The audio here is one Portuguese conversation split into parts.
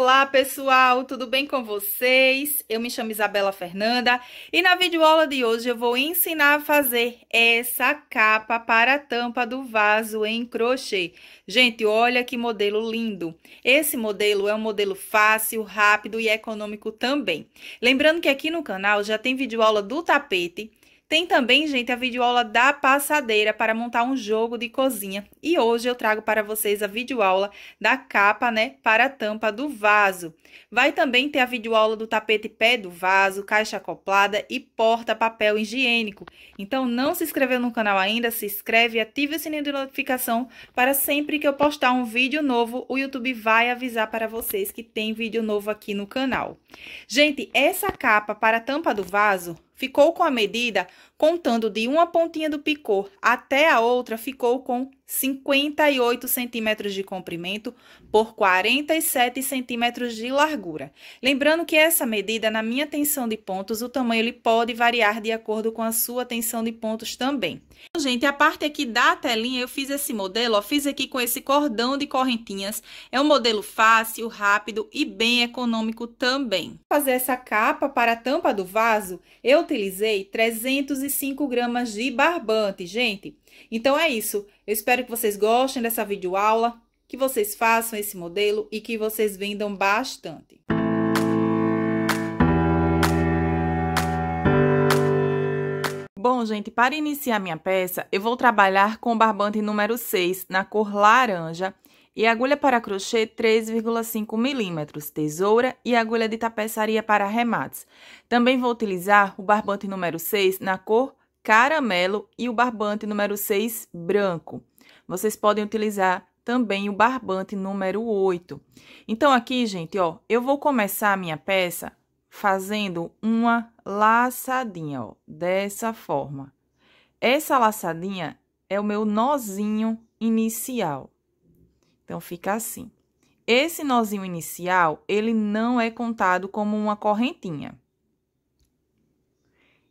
Olá pessoal, tudo bem com vocês? Eu me chamo Isabela Fernanda e na videoaula de hoje eu vou ensinar a fazer essa capa para a tampa do vaso em crochê. Gente, olha que modelo lindo! Esse modelo é um modelo fácil, rápido e econômico também. Lembrando que aqui no canal já tem videoaula do tapete. Tem também, gente, a videoaula da passadeira para montar um jogo de cozinha. E hoje eu trago para vocês a videoaula da capa, né, para a tampa do vaso. Vai também ter a videoaula do tapete pé do vaso, caixa acoplada e porta-papel higiênico. Então, não se inscreveu no canal ainda, se inscreve e ative o sininho de notificação para sempre que eu postar um vídeo novo, o YouTube vai avisar para vocês que tem vídeo novo aqui no canal. Gente, essa capa para a tampa do vaso ficou com a medida, contando de uma pontinha do picô até a outra, ficou com 58 centímetros de comprimento por 47 centímetros de largura. Lembrando que essa medida, na minha tensão de pontos, o tamanho ele pode variar de acordo com a sua tensão de pontos também. Então, gente, a parte aqui da telinha, eu fiz esse modelo, ó, fiz aqui com esse cordão de correntinhas. É um modelo fácil, rápido e bem econômico também. Para fazer essa capa para a tampa do vaso, eu utilizei 305 gramas de barbante, gente. Então, é isso. Eu espero que vocês gostem dessa videoaula, que vocês façam esse modelo e que vocês vendam bastante. Bom, gente, para iniciar minha peça, eu vou trabalhar com barbante número 6, na cor laranja, e agulha para crochê 3,5 milímetros, tesoura e agulha de tapeçaria para arremates. Também vou utilizar o barbante número 6 na cor caramelo e o barbante número 6 branco. Vocês podem utilizar também o barbante número 8. Então, aqui, gente, ó, eu vou começar a minha peça fazendo uma laçadinha, ó, dessa forma. Essa laçadinha é o meu nozinho inicial. Então, fica assim. Esse nozinho inicial, ele não é contado como uma correntinha.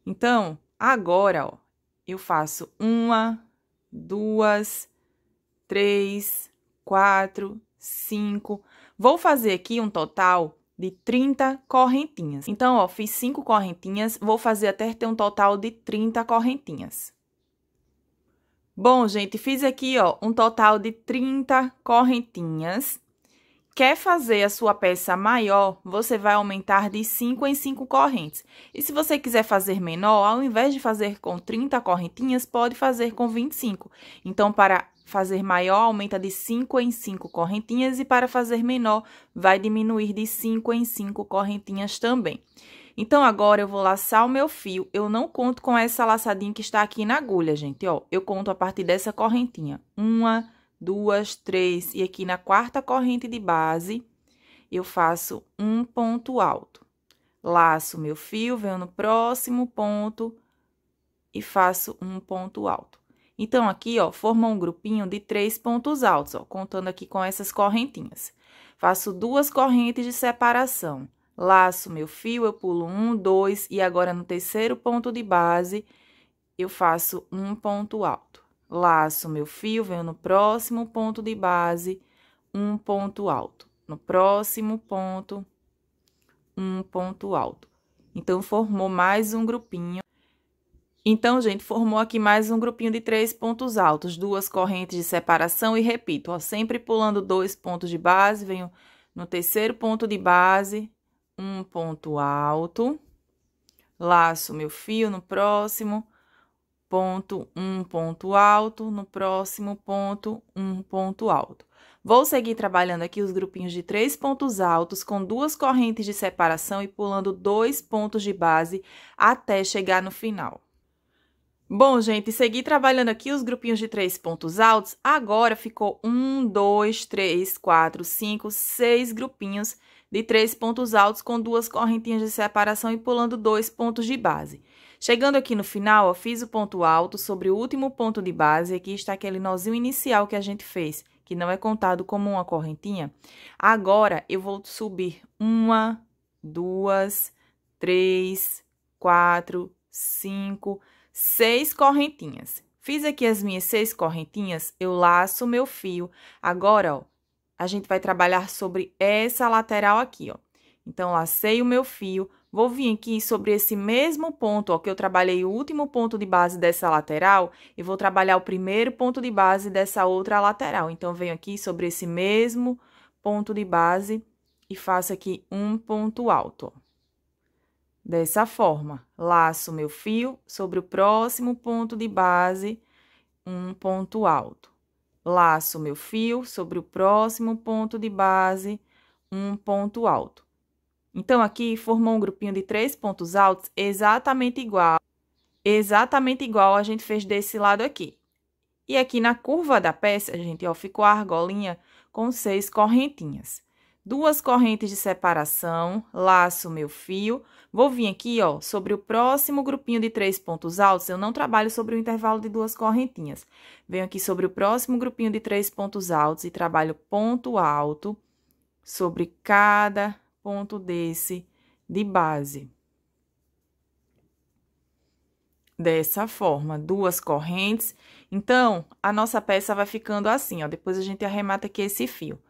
Então, agora, ó, eu faço 1, 2, 3, 4, 5. Vou fazer aqui um total de 30 correntinhas. Então, ó, fiz 5 correntinhas, vou fazer até ter um total de 30 correntinhas. Bom, gente, fiz aqui, ó, um total de 30 correntinhas. Quer fazer a sua peça maior, você vai aumentar de 5 em 5 correntes. E se você quiser fazer menor, ao invés de fazer com 30 correntinhas, pode fazer com 25. Então, para fazer maior, aumenta de 5 em 5 correntinhas e para fazer menor, vai diminuir de 5 em 5 correntinhas também. Então, agora eu vou laçar o meu fio. Eu não conto com essa laçadinha que está aqui na agulha, gente, ó. Eu conto a partir dessa correntinha. 1, 2, 3, e aqui na quarta corrente de base, eu faço um ponto alto. Laço meu fio, venho no próximo ponto e faço um ponto alto. Então, aqui, ó, forma um grupinho de 3 pontos altos, ó, contando aqui com essas correntinhas. Faço 2 correntes de separação. Laço meu fio, eu pulo 1, 2, e agora no terceiro ponto de base, eu faço um ponto alto. Laço meu fio, venho no próximo ponto de base, um ponto alto. No próximo ponto, um ponto alto. Então, formou mais um grupinho. Então, gente, formou aqui mais um grupinho de 3 pontos altos, 2 correntes de separação e repito, ó, sempre pulando 2 pontos de base, venho no terceiro ponto de base, um ponto alto, laço meu fio no próximo ponto, um ponto alto, no próximo ponto, um ponto alto. Vou seguir trabalhando aqui os grupinhos de 3 pontos altos com 2 correntes de separação e pulando 2 pontos de base até chegar no final. Bom, gente, segui trabalhando aqui os grupinhos de 3 pontos altos, agora ficou 1, 2, 3, 4, 5, 6 grupinhos de 3 pontos altos com 2 correntinhas de separação e pulando 2 pontos de base. Chegando aqui no final, ó, fiz o ponto alto sobre o último ponto de base, aqui está aquele nozinho inicial que a gente fez, que não é contado como uma correntinha. Agora, eu vou subir 1, 2, 3, 4, 5, 6 correntinhas. Fiz aqui as minhas 6 correntinhas, eu laço o meu fio. Agora, ó, a gente vai trabalhar sobre essa lateral aqui, ó. Então, lacei o meu fio, vou vir aqui sobre esse mesmo ponto, ó, que eu trabalhei o último ponto de base dessa lateral, e vou trabalhar o primeiro ponto de base dessa outra lateral. Então, venho aqui sobre esse mesmo ponto de base e faço aqui um ponto alto, ó. Dessa forma, laço meu fio sobre o próximo ponto de base, um ponto alto. Laço meu fio sobre o próximo ponto de base, um ponto alto. Então, aqui formou um grupinho de 3 pontos altos exatamente igual a gente fez desse lado aqui. E aqui na curva da peça, a gente, ó, ficou a argolinha com 6 correntinhas. 2 correntes de separação, laço meu fio, vou vir aqui, ó, sobre o próximo grupinho de 3 pontos altos, eu não trabalho sobre o intervalo de 2 correntinhas. Venho aqui sobre o próximo grupinho de 3 pontos altos e trabalho ponto alto sobre cada ponto desse de base. Dessa forma, 2 correntes. Então, a nossa peça vai ficando assim, ó, depois a gente arremata aqui esse fio.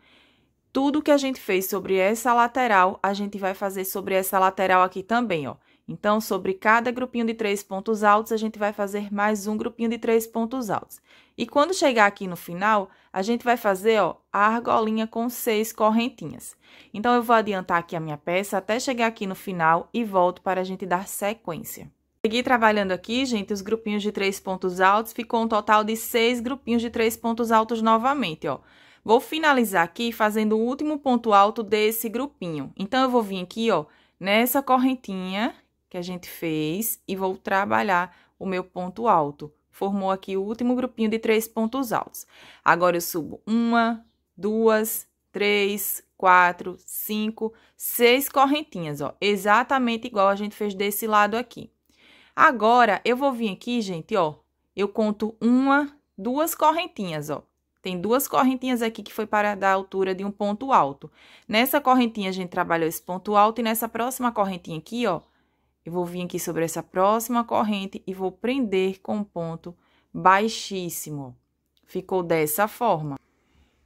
Tudo que a gente fez sobre essa lateral, a gente vai fazer sobre essa lateral aqui também, ó. Então, sobre cada grupinho de 3 pontos altos, a gente vai fazer mais um grupinho de 3 pontos altos. E quando chegar aqui no final, a gente vai fazer, ó, a argolinha com 6 correntinhas. Então, eu vou adiantar aqui a minha peça até chegar aqui no final e volto para a gente dar sequência. Segui trabalhando aqui, gente, os grupinhos de 3 pontos altos, ficou um total de 6 grupinhos de 3 pontos altos novamente, ó. Vou finalizar aqui fazendo o último ponto alto desse grupinho. Então, eu vou vir aqui, ó, nessa correntinha que a gente fez e vou trabalhar o meu ponto alto. Formou aqui o último grupinho de 3 pontos altos. Agora, eu subo 1, 2, 3, 4, 5, 6 correntinhas, ó. Exatamente igual a gente fez desse lado aqui. Agora, eu vou vir aqui, gente, ó, eu conto 2 correntinhas, ó. Tem 2 correntinhas aqui que foi para dar a altura de um ponto alto. Nessa correntinha, a gente trabalhou esse ponto alto e nessa próxima correntinha aqui, ó, eu vou vir aqui sobre essa próxima corrente e vou prender com um ponto baixíssimo. Ficou dessa forma.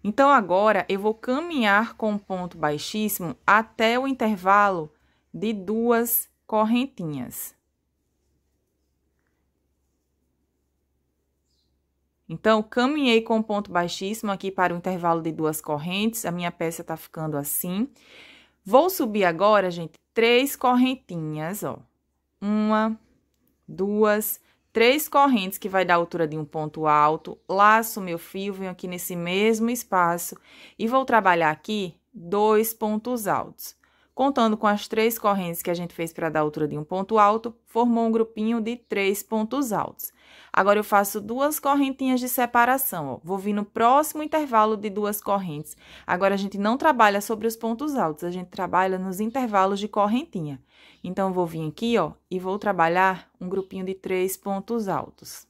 Então, agora, eu vou caminhar com um ponto baixíssimo até o intervalo de 2 correntinhas. Então, caminhei com ponto baixíssimo aqui para o intervalo de 2 correntes, a minha peça tá ficando assim. Vou subir agora, gente, 3 correntinhas, ó. 1, 2, 3 correntes que vai dar a altura de um ponto alto. Laço meu fio, venho aqui nesse mesmo espaço e vou trabalhar aqui 2 pontos altos. Contando com as 3 correntes que a gente fez para dar a altura de um ponto alto, formou um grupinho de 3 pontos altos. Agora, eu faço 2 correntinhas de separação, ó. Vou vir no próximo intervalo de 2 correntes. Agora, a gente não trabalha sobre os pontos altos, a gente trabalha nos intervalos de correntinha. Então, vou vir aqui, ó, e vou trabalhar um grupinho de 3 pontos altos.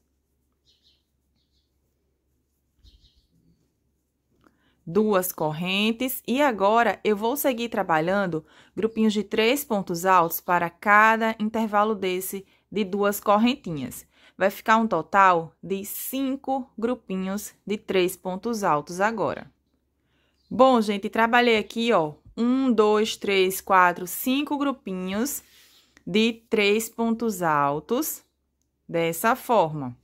2 correntes, e agora eu vou seguir trabalhando grupinhos de 3 pontos altos para cada intervalo desse de 2 correntinhas. Vai ficar um total de 5 grupinhos de 3 pontos altos agora. Bom, gente, trabalhei aqui, ó, 1, 2, 3, 4, 5 grupinhos de 3 pontos altos, dessa forma.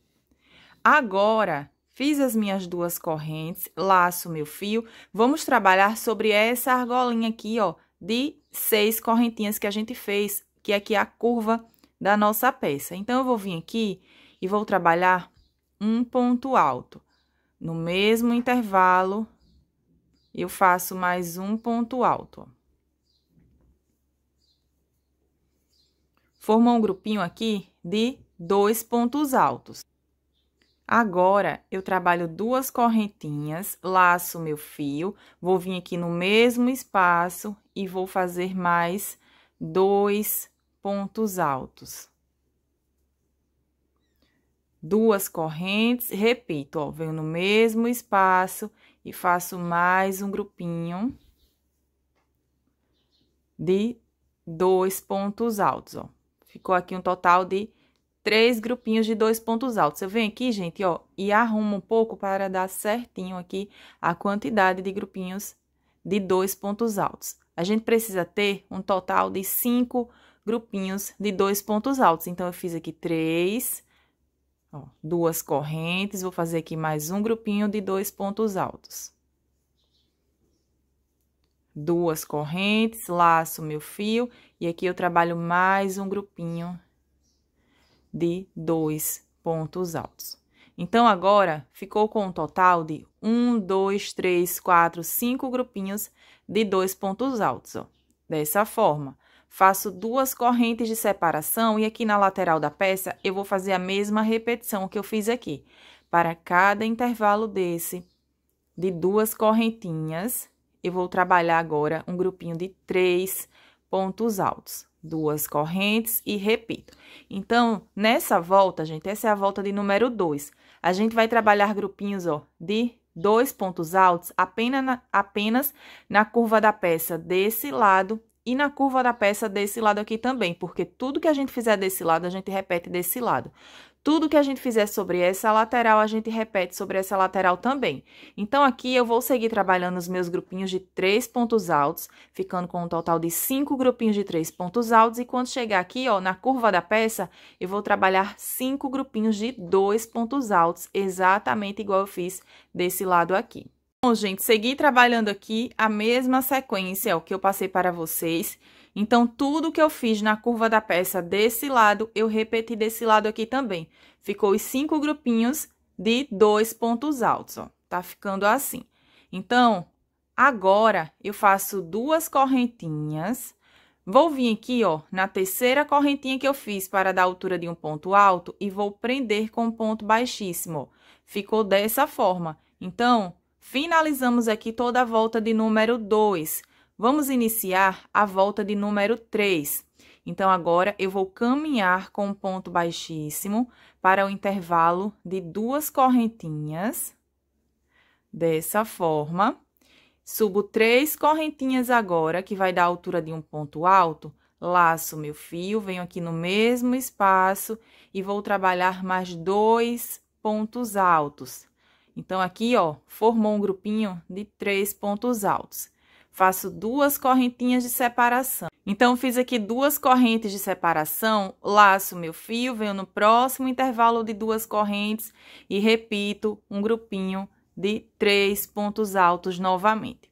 Agora, fiz as minhas 2 correntes, laço meu fio, vamos trabalhar sobre essa argolinha aqui, ó, de 6 correntinhas que a gente fez, que aqui é a curva da nossa peça. Então, eu vou vir aqui e vou trabalhar um ponto alto. No mesmo intervalo, eu faço mais um ponto alto, ó. Formou um grupinho aqui de 2 pontos altos. Agora, eu trabalho 2 correntinhas, laço meu fio, vou vir aqui no mesmo espaço e vou fazer mais 2 pontos altos. 2 correntes, repito, ó, venho no mesmo espaço e faço mais um grupinho de 2 pontos altos, ó. Ficou aqui um total de 3 grupinhos de 2 pontos altos. Eu venho aqui, gente, ó, e arrumo um pouco para dar certinho aqui a quantidade de grupinhos de 2 pontos altos. A gente precisa ter um total de 5 grupinhos de 2 pontos altos. Então, eu fiz aqui 3, ó, 2 correntes, vou fazer aqui mais um grupinho de 2 pontos altos. 2 correntes, laço meu fio, e aqui eu trabalho mais um grupinho de 2 pontos altos. Então, agora, ficou com um total de 1, 2, 3, 4, 5 grupinhos de 2 pontos altos, ó. Dessa forma, faço 2 correntes de separação e aqui na lateral da peça eu vou fazer a mesma repetição que eu fiz aqui. Para cada intervalo desse, de 2 correntinhas, eu vou trabalhar agora um grupinho de 3 pontos altos. 2 correntes e repito. Então, nessa volta, gente, essa é a volta de número 2. A gente vai trabalhar grupinhos, ó, de 2 pontos altos apenas na curva da peça desse lado e na curva da peça desse lado aqui também, porque tudo que a gente fizer desse lado, a gente repete desse lado. Tudo que a gente fizer sobre essa lateral, a gente repete sobre essa lateral também. Então, aqui eu vou seguir trabalhando os meus grupinhos de 3 pontos altos, ficando com um total de 5 grupinhos de 3 pontos altos. E quando chegar aqui, ó, na curva da peça, eu vou trabalhar 5 grupinhos de 2 pontos altos, exatamente igual eu fiz desse lado aqui. Bom, gente, segui trabalhando aqui a mesma sequência, ó, que eu passei para vocês. Então, tudo que eu fiz na curva da peça desse lado, eu repeti desse lado aqui também. Ficou os 5 grupinhos de 2 pontos altos, ó. Tá ficando assim. Então, agora, eu faço 2 correntinhas. Vou vir aqui, ó, na terceira correntinha que eu fiz para dar a altura de um ponto alto e vou prender com um ponto baixíssimo, ó. Ficou dessa forma. Então, finalizamos aqui toda a volta de número 2. Vamos iniciar a volta de número 3. Então, agora, eu vou caminhar com um ponto baixíssimo para o intervalo de 2 correntinhas. Dessa forma, subo 3 correntinhas agora, que vai dar a altura de um ponto alto, laço meu fio, venho aqui no mesmo espaço e vou trabalhar mais 2 pontos altos. Então, aqui, ó, formou um grupinho de 3 pontos altos. Faço 2 correntinhas de separação. Então, fiz aqui 2 correntes de separação, laço meu fio, venho no próximo intervalo de 2 correntes e repito um grupinho de 3 pontos altos novamente.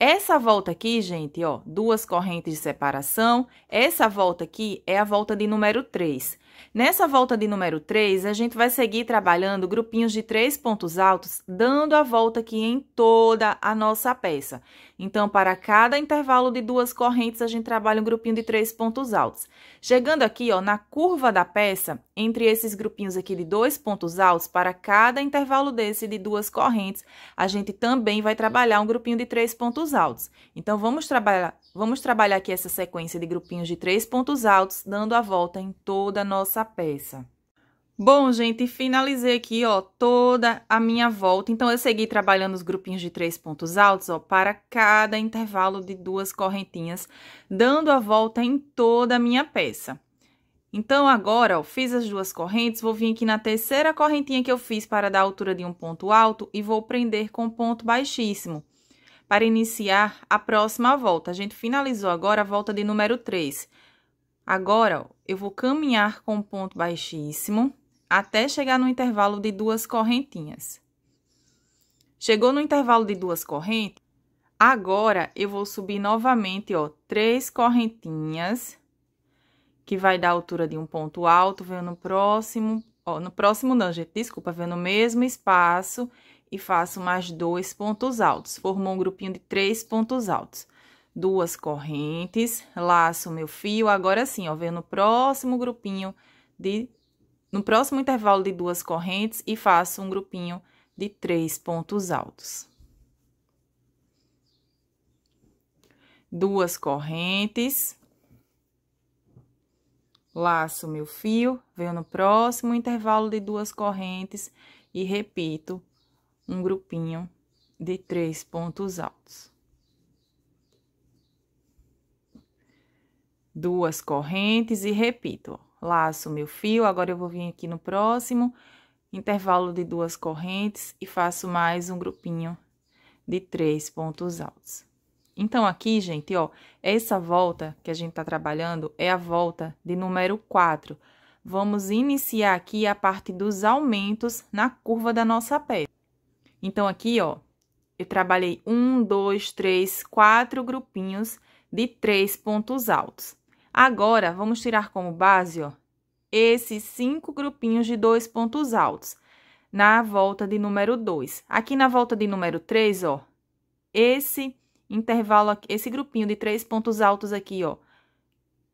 Essa volta aqui, gente, ó, 2 correntes de separação, essa volta aqui é a volta de número 3. Nessa volta de número 3, a gente vai seguir trabalhando grupinhos de 3 pontos altos, dando a volta aqui em toda a nossa peça. Então, para cada intervalo de 2 correntes, a gente trabalha um grupinho de 3 pontos altos. Chegando aqui, ó, na curva da peça, entre esses grupinhos aqui de 2 pontos altos, para cada intervalo desse de 2 correntes, a gente também vai trabalhar um grupinho de 3 pontos altos. Então, vamos trabalhar aqui essa sequência de grupinhos de 3 pontos altos, dando a volta em toda a nossa peça. Bom, gente, finalizei aqui, ó, toda a minha volta. Então, eu segui trabalhando os grupinhos de 3 pontos altos, ó, para cada intervalo de 2 correntinhas, dando a volta em toda a minha peça. Então, agora, ó, fiz as 2 correntes, vou vir aqui na terceira correntinha que eu fiz para dar a altura de um ponto alto e vou prender com ponto baixíssimo para iniciar a próxima volta. A gente finalizou agora a volta de número 3. Agora, ó, eu vou caminhar com ponto baixíssimo até chegar no intervalo de 2 correntinhas. Chegou no intervalo de 2 correntes, agora eu vou subir novamente, ó, 3 correntinhas, que vai dar a altura de um ponto alto, venho no próximo, ó, no próximo não, gente, desculpa, venho no mesmo espaço e faço mais 2 pontos altos, formou um grupinho de 3 pontos altos. 2 correntes, laço meu fio, agora sim, ó, venho no próximo grupinho de... No próximo intervalo de 2 correntes e faço um grupinho de 3 pontos altos. 2 correntes, laço meu fio, venho no próximo intervalo de 2 correntes e repito um grupinho de 3 pontos altos. 2 correntes e repito, ó, laço meu fio, agora eu vou vir aqui no próximo intervalo de 2 correntes e faço mais um grupinho de 3 pontos altos. Então, aqui, gente, ó, essa volta que a gente tá trabalhando é a volta de número 4. Vamos iniciar aqui a parte dos aumentos na curva da nossa peça. Então, aqui, ó, eu trabalhei 1, 2, 3, 4 grupinhos de 3 pontos altos. Agora, vamos tirar como base, ó, esses 5 grupinhos de 2 pontos altos na volta de número 2. Aqui na volta de número 3, ó, esse intervalo, esse grupinho de 3 pontos altos aqui, ó,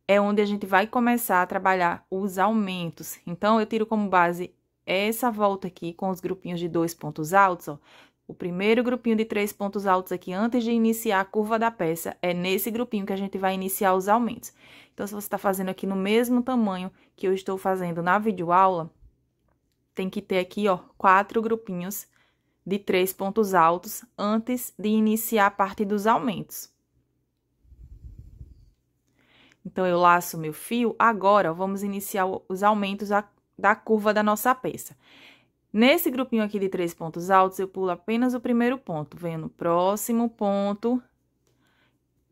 é onde a gente vai começar a trabalhar os aumentos. Então, eu tiro como base essa volta aqui com os grupinhos de 2 pontos altos, ó. O primeiro grupinho de 3 pontos altos aqui, antes de iniciar a curva da peça, é nesse grupinho que a gente vai iniciar os aumentos. Então, se você está fazendo aqui no mesmo tamanho que eu estou fazendo na videoaula, tem que ter aqui, ó, 4 grupinhos de 3 pontos altos antes de iniciar a parte dos aumentos. Então, eu laço meu fio. Agora, vamos iniciar os aumentos da curva da nossa peça. Nesse grupinho aqui de 3 pontos altos, eu pulo apenas o primeiro ponto. Venho no próximo ponto,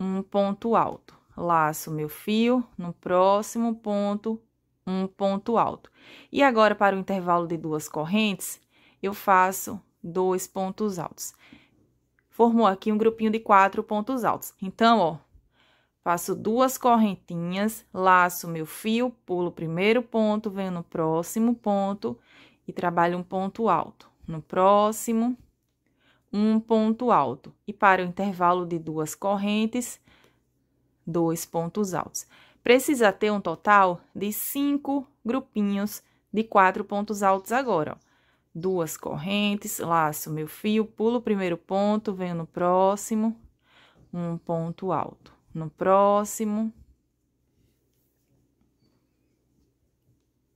um ponto alto. Laço meu fio no próximo ponto, um ponto alto. E agora, para o intervalo de 2 correntes, eu faço 2 pontos altos. Formou aqui um grupinho de 4 pontos altos. Então, ó, faço 2 correntinhas, laço meu fio, pulo o primeiro ponto, venho no próximo ponto e trabalho um ponto alto. No próximo, um ponto alto. E para o intervalo de 2 correntes, 2 pontos altos. Precisa ter um total de 5 grupinhos de 4 pontos altos agora, ó. 2 correntes, laço meu fio, pulo o primeiro ponto, venho no próximo, um ponto alto. No próximo,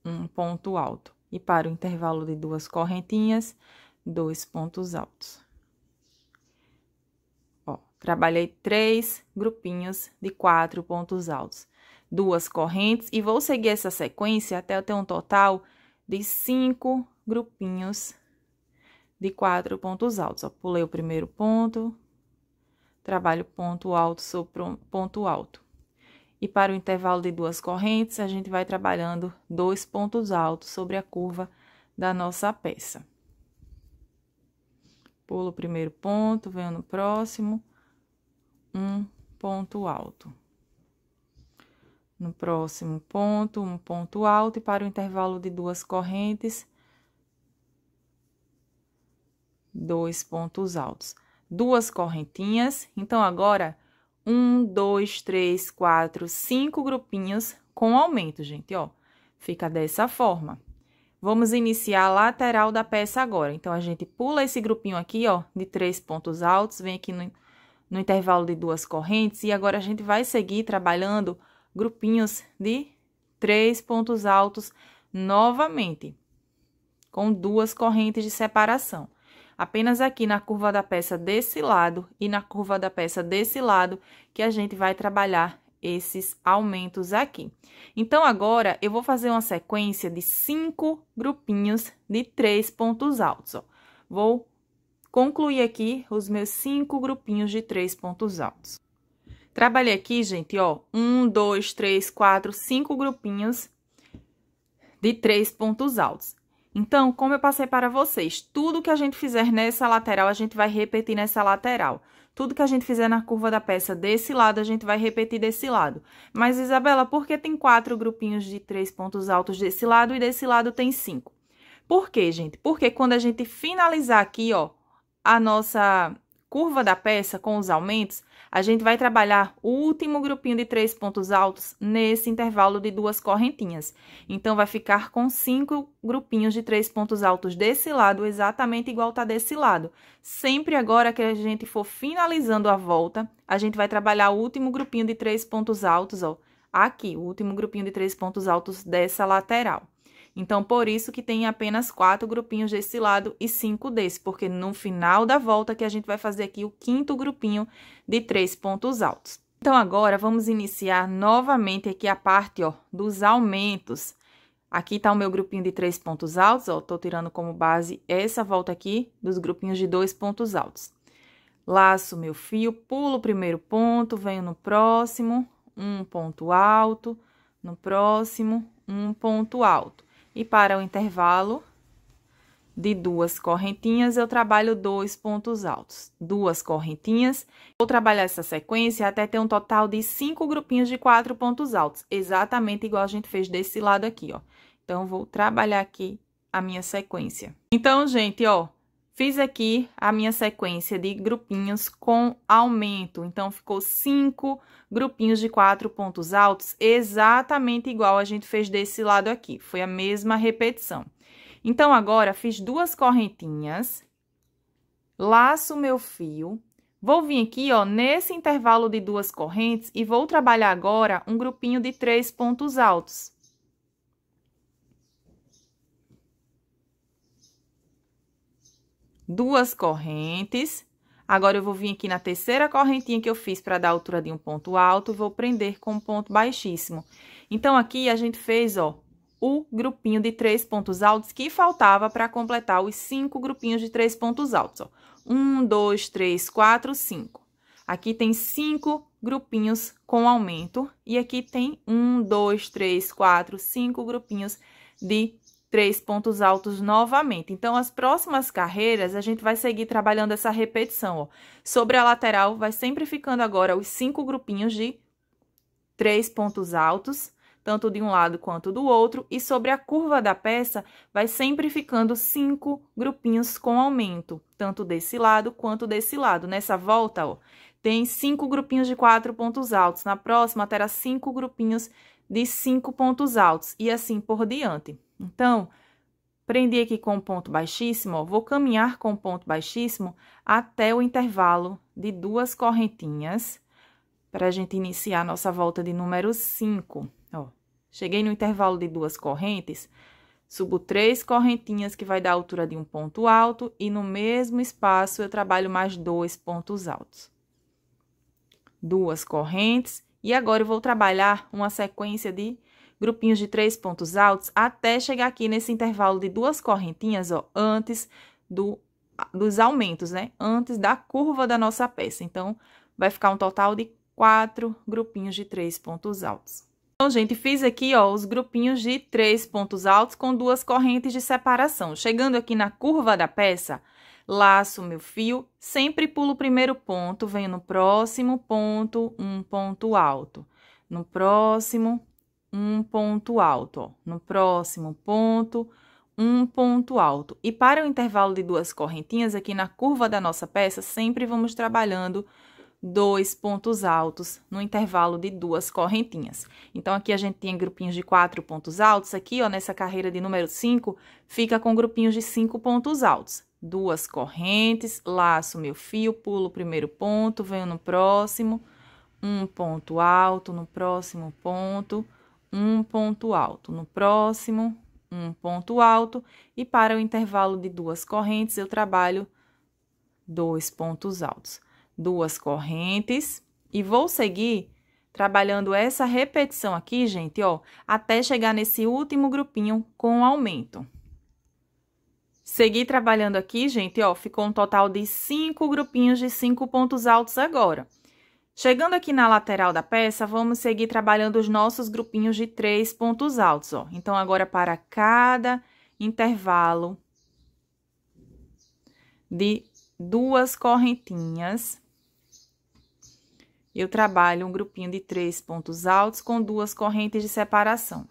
um ponto alto. E para o intervalo de 2 correntinhas, 2 pontos altos. Ó, trabalhei 3 grupinhos de 4 pontos altos. 2 correntes e vou seguir essa sequência até eu ter um total de 5 grupinhos de 4 pontos altos. Ó, pulei o primeiro ponto, trabalho ponto alto sobre ponto alto. E para o intervalo de 2 correntes, a gente vai trabalhando 2 pontos altos sobre a curva da nossa peça. Pulo o primeiro ponto, venho no próximo, um ponto alto. No próximo ponto, um ponto alto, e para o intervalo de 2 correntes, 2 pontos altos. 2 correntinhas. Então, agora, 1, 2, 3, 4, 5 grupinhos com aumento, gente, ó. Fica dessa forma. Vamos iniciar a lateral da peça agora. Então, a gente pula esse grupinho aqui, ó, de 3 pontos altos, vem aqui no intervalo de 2 correntes, e agora a gente vai seguir trabalhando grupinhos de 3 pontos altos novamente, com 2 correntes de separação. Apenas aqui na curva da peça desse lado e na curva da peça desse lado que a gente vai trabalhar esses aumentos aqui. Então, agora, eu vou fazer uma sequência de 5 grupinhos de 3 pontos altos, ó. Vou concluir aqui os meus 5 grupinhos de 3 pontos altos. Trabalhei aqui, gente, ó, 1, 2, 3, 4, 5 grupinhos de 3 pontos altos. Então, como eu passei para vocês, tudo que a gente fizer nessa lateral, a gente vai repetir nessa lateral. Tudo que a gente fizer na curva da peça desse lado, a gente vai repetir desse lado. Mas, Isabela, por que tem 4 grupinhos de 3 pontos altos desse lado e desse lado tem 5? Por quê, gente? Porque quando a gente finalizar aqui, ó, a nossa curva da peça com os aumentos, a gente vai trabalhar o último grupinho de 3 pontos altos nesse intervalo de 2 correntinhas. Então, vai ficar com 5 grupinhos de 3 pontos altos desse lado, exatamente igual tá desse lado. Sempre agora que a gente for finalizando a volta, a gente vai trabalhar o último grupinho de 3 pontos altos, ó, aqui, o último grupinho de 3 pontos altos dessa lateral. Então, por isso que tem apenas 4 grupinhos desse lado e 5 desse, porque no final da volta que a gente vai fazer aqui o 5º grupinho de 3 pontos altos. Então, agora, vamos iniciar novamente aqui a parte, ó, dos aumentos. Aqui tá o meu grupinho de 3 pontos altos, ó, tô tirando como base essa volta aqui dos grupinhos de 2 pontos altos. Laço meu fio, pulo o primeiro ponto, venho no próximo, um ponto alto, no próximo, um ponto alto. E para o intervalo de duas correntinhas, eu trabalho dois pontos altos. Duas correntinhas, vou trabalhar essa sequência até ter um total de 5 grupinhos de 4 pontos altos, exatamente igual a gente fez desse lado aqui, ó. Então, vou trabalhar aqui a minha sequência. Então, gente, ó, fiz aqui a minha sequência de grupinhos com aumento, então ficou 5 grupinhos de 4 pontos altos, exatamente igual a gente fez desse lado aqui, foi a mesma repetição. Então, agora, fiz duas correntinhas, laço meu fio, vou vir aqui, ó, nesse intervalo de duas correntes e vou trabalhar agora um grupinho de 3 pontos altos. Duas correntes, agora eu vou vir aqui na terceira correntinha que eu fiz para dar a altura de um ponto alto, vou prender com um ponto baixíssimo. Então, aqui a gente fez, ó, o grupinho de 3 pontos altos que faltava para completar os 5 grupinhos de 3 pontos altos, ó. 1, 2, 3, 4, 5. Aqui tem 5 grupinhos com aumento e aqui tem 1, 2, 3, 4, 5 grupinhos de 3 pontos altos novamente. Então, as próximas carreiras, a gente vai seguir trabalhando essa repetição, ó. Sobre a lateral, vai sempre ficando agora os 5 grupinhos de 3 pontos altos, tanto de um lado quanto do outro. E sobre a curva da peça, vai sempre ficando 5 grupinhos com aumento, tanto desse lado quanto desse lado. Nessa volta, ó, tem 5 grupinhos de 4 pontos altos. Na próxima, terá 5 grupinhos de 5 pontos altos e assim por diante. Então, prendi aqui com um ponto baixíssimo, ó, vou caminhar com um ponto baixíssimo até o intervalo de duas correntinhas, para a gente iniciar a nossa volta de número 5, ó. Cheguei no intervalo de duas correntes, subo 3 correntinhas, que vai dar a altura de um ponto alto, e no mesmo espaço eu trabalho mais 2 pontos altos. Duas correntes, e agora eu vou trabalhar uma sequência de grupinhos de 3 pontos altos até chegar aqui nesse intervalo de duas correntinhas, ó, antes dos aumentos, né? Antes da curva da nossa peça. Então, vai ficar um total de 4 grupinhos de 3 pontos altos. Então, gente, fiz aqui, ó, os grupinhos de 3 pontos altos com duas correntes de separação. Chegando aqui na curva da peça, laço meu fio, sempre pulo o primeiro ponto, venho no próximo ponto, um ponto alto. No próximo, um ponto alto, ó, no próximo ponto, um ponto alto. E para o intervalo de duas correntinhas, aqui na curva da nossa peça, sempre vamos trabalhando 2 pontos altos no intervalo de duas correntinhas. Então, aqui a gente tem grupinhos de 4 pontos altos, aqui, ó, nessa carreira de número 5, fica com grupinhos de 5 pontos altos. Duas correntes, laço meu fio, pulo o primeiro ponto, venho no próximo, um ponto alto, no próximo ponto, um ponto alto, no próximo, um ponto alto, e para o intervalo de duas correntes, eu trabalho 2 pontos altos. Duas correntes, e vou seguir trabalhando essa repetição aqui, gente, ó, até chegar nesse último grupinho com aumento. Segui trabalhando aqui, gente, ó, ficou um total de 5 grupinhos de 5 pontos altos agora. Chegando aqui na lateral da peça, vamos seguir trabalhando os nossos grupinhos de 3 pontos altos, ó. Então, agora, para cada intervalo de duas correntinhas, eu trabalho um grupinho de 3 pontos altos com duas correntes de separação.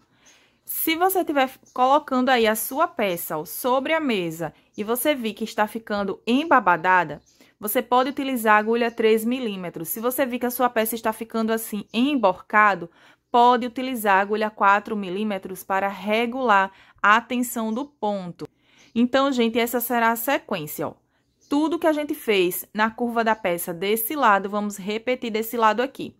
Se você estiver colocando aí a sua peça, ó, sobre a mesa e você vir que está ficando embabadada, você pode utilizar a agulha 3 milímetros. Se você vir que a sua peça está ficando assim, emborcado, pode utilizar a agulha 4 milímetros para regular a tensão do ponto. Então, gente, essa será a sequência, ó. Tudo que a gente fez na curva da peça desse lado, vamos repetir desse lado aqui.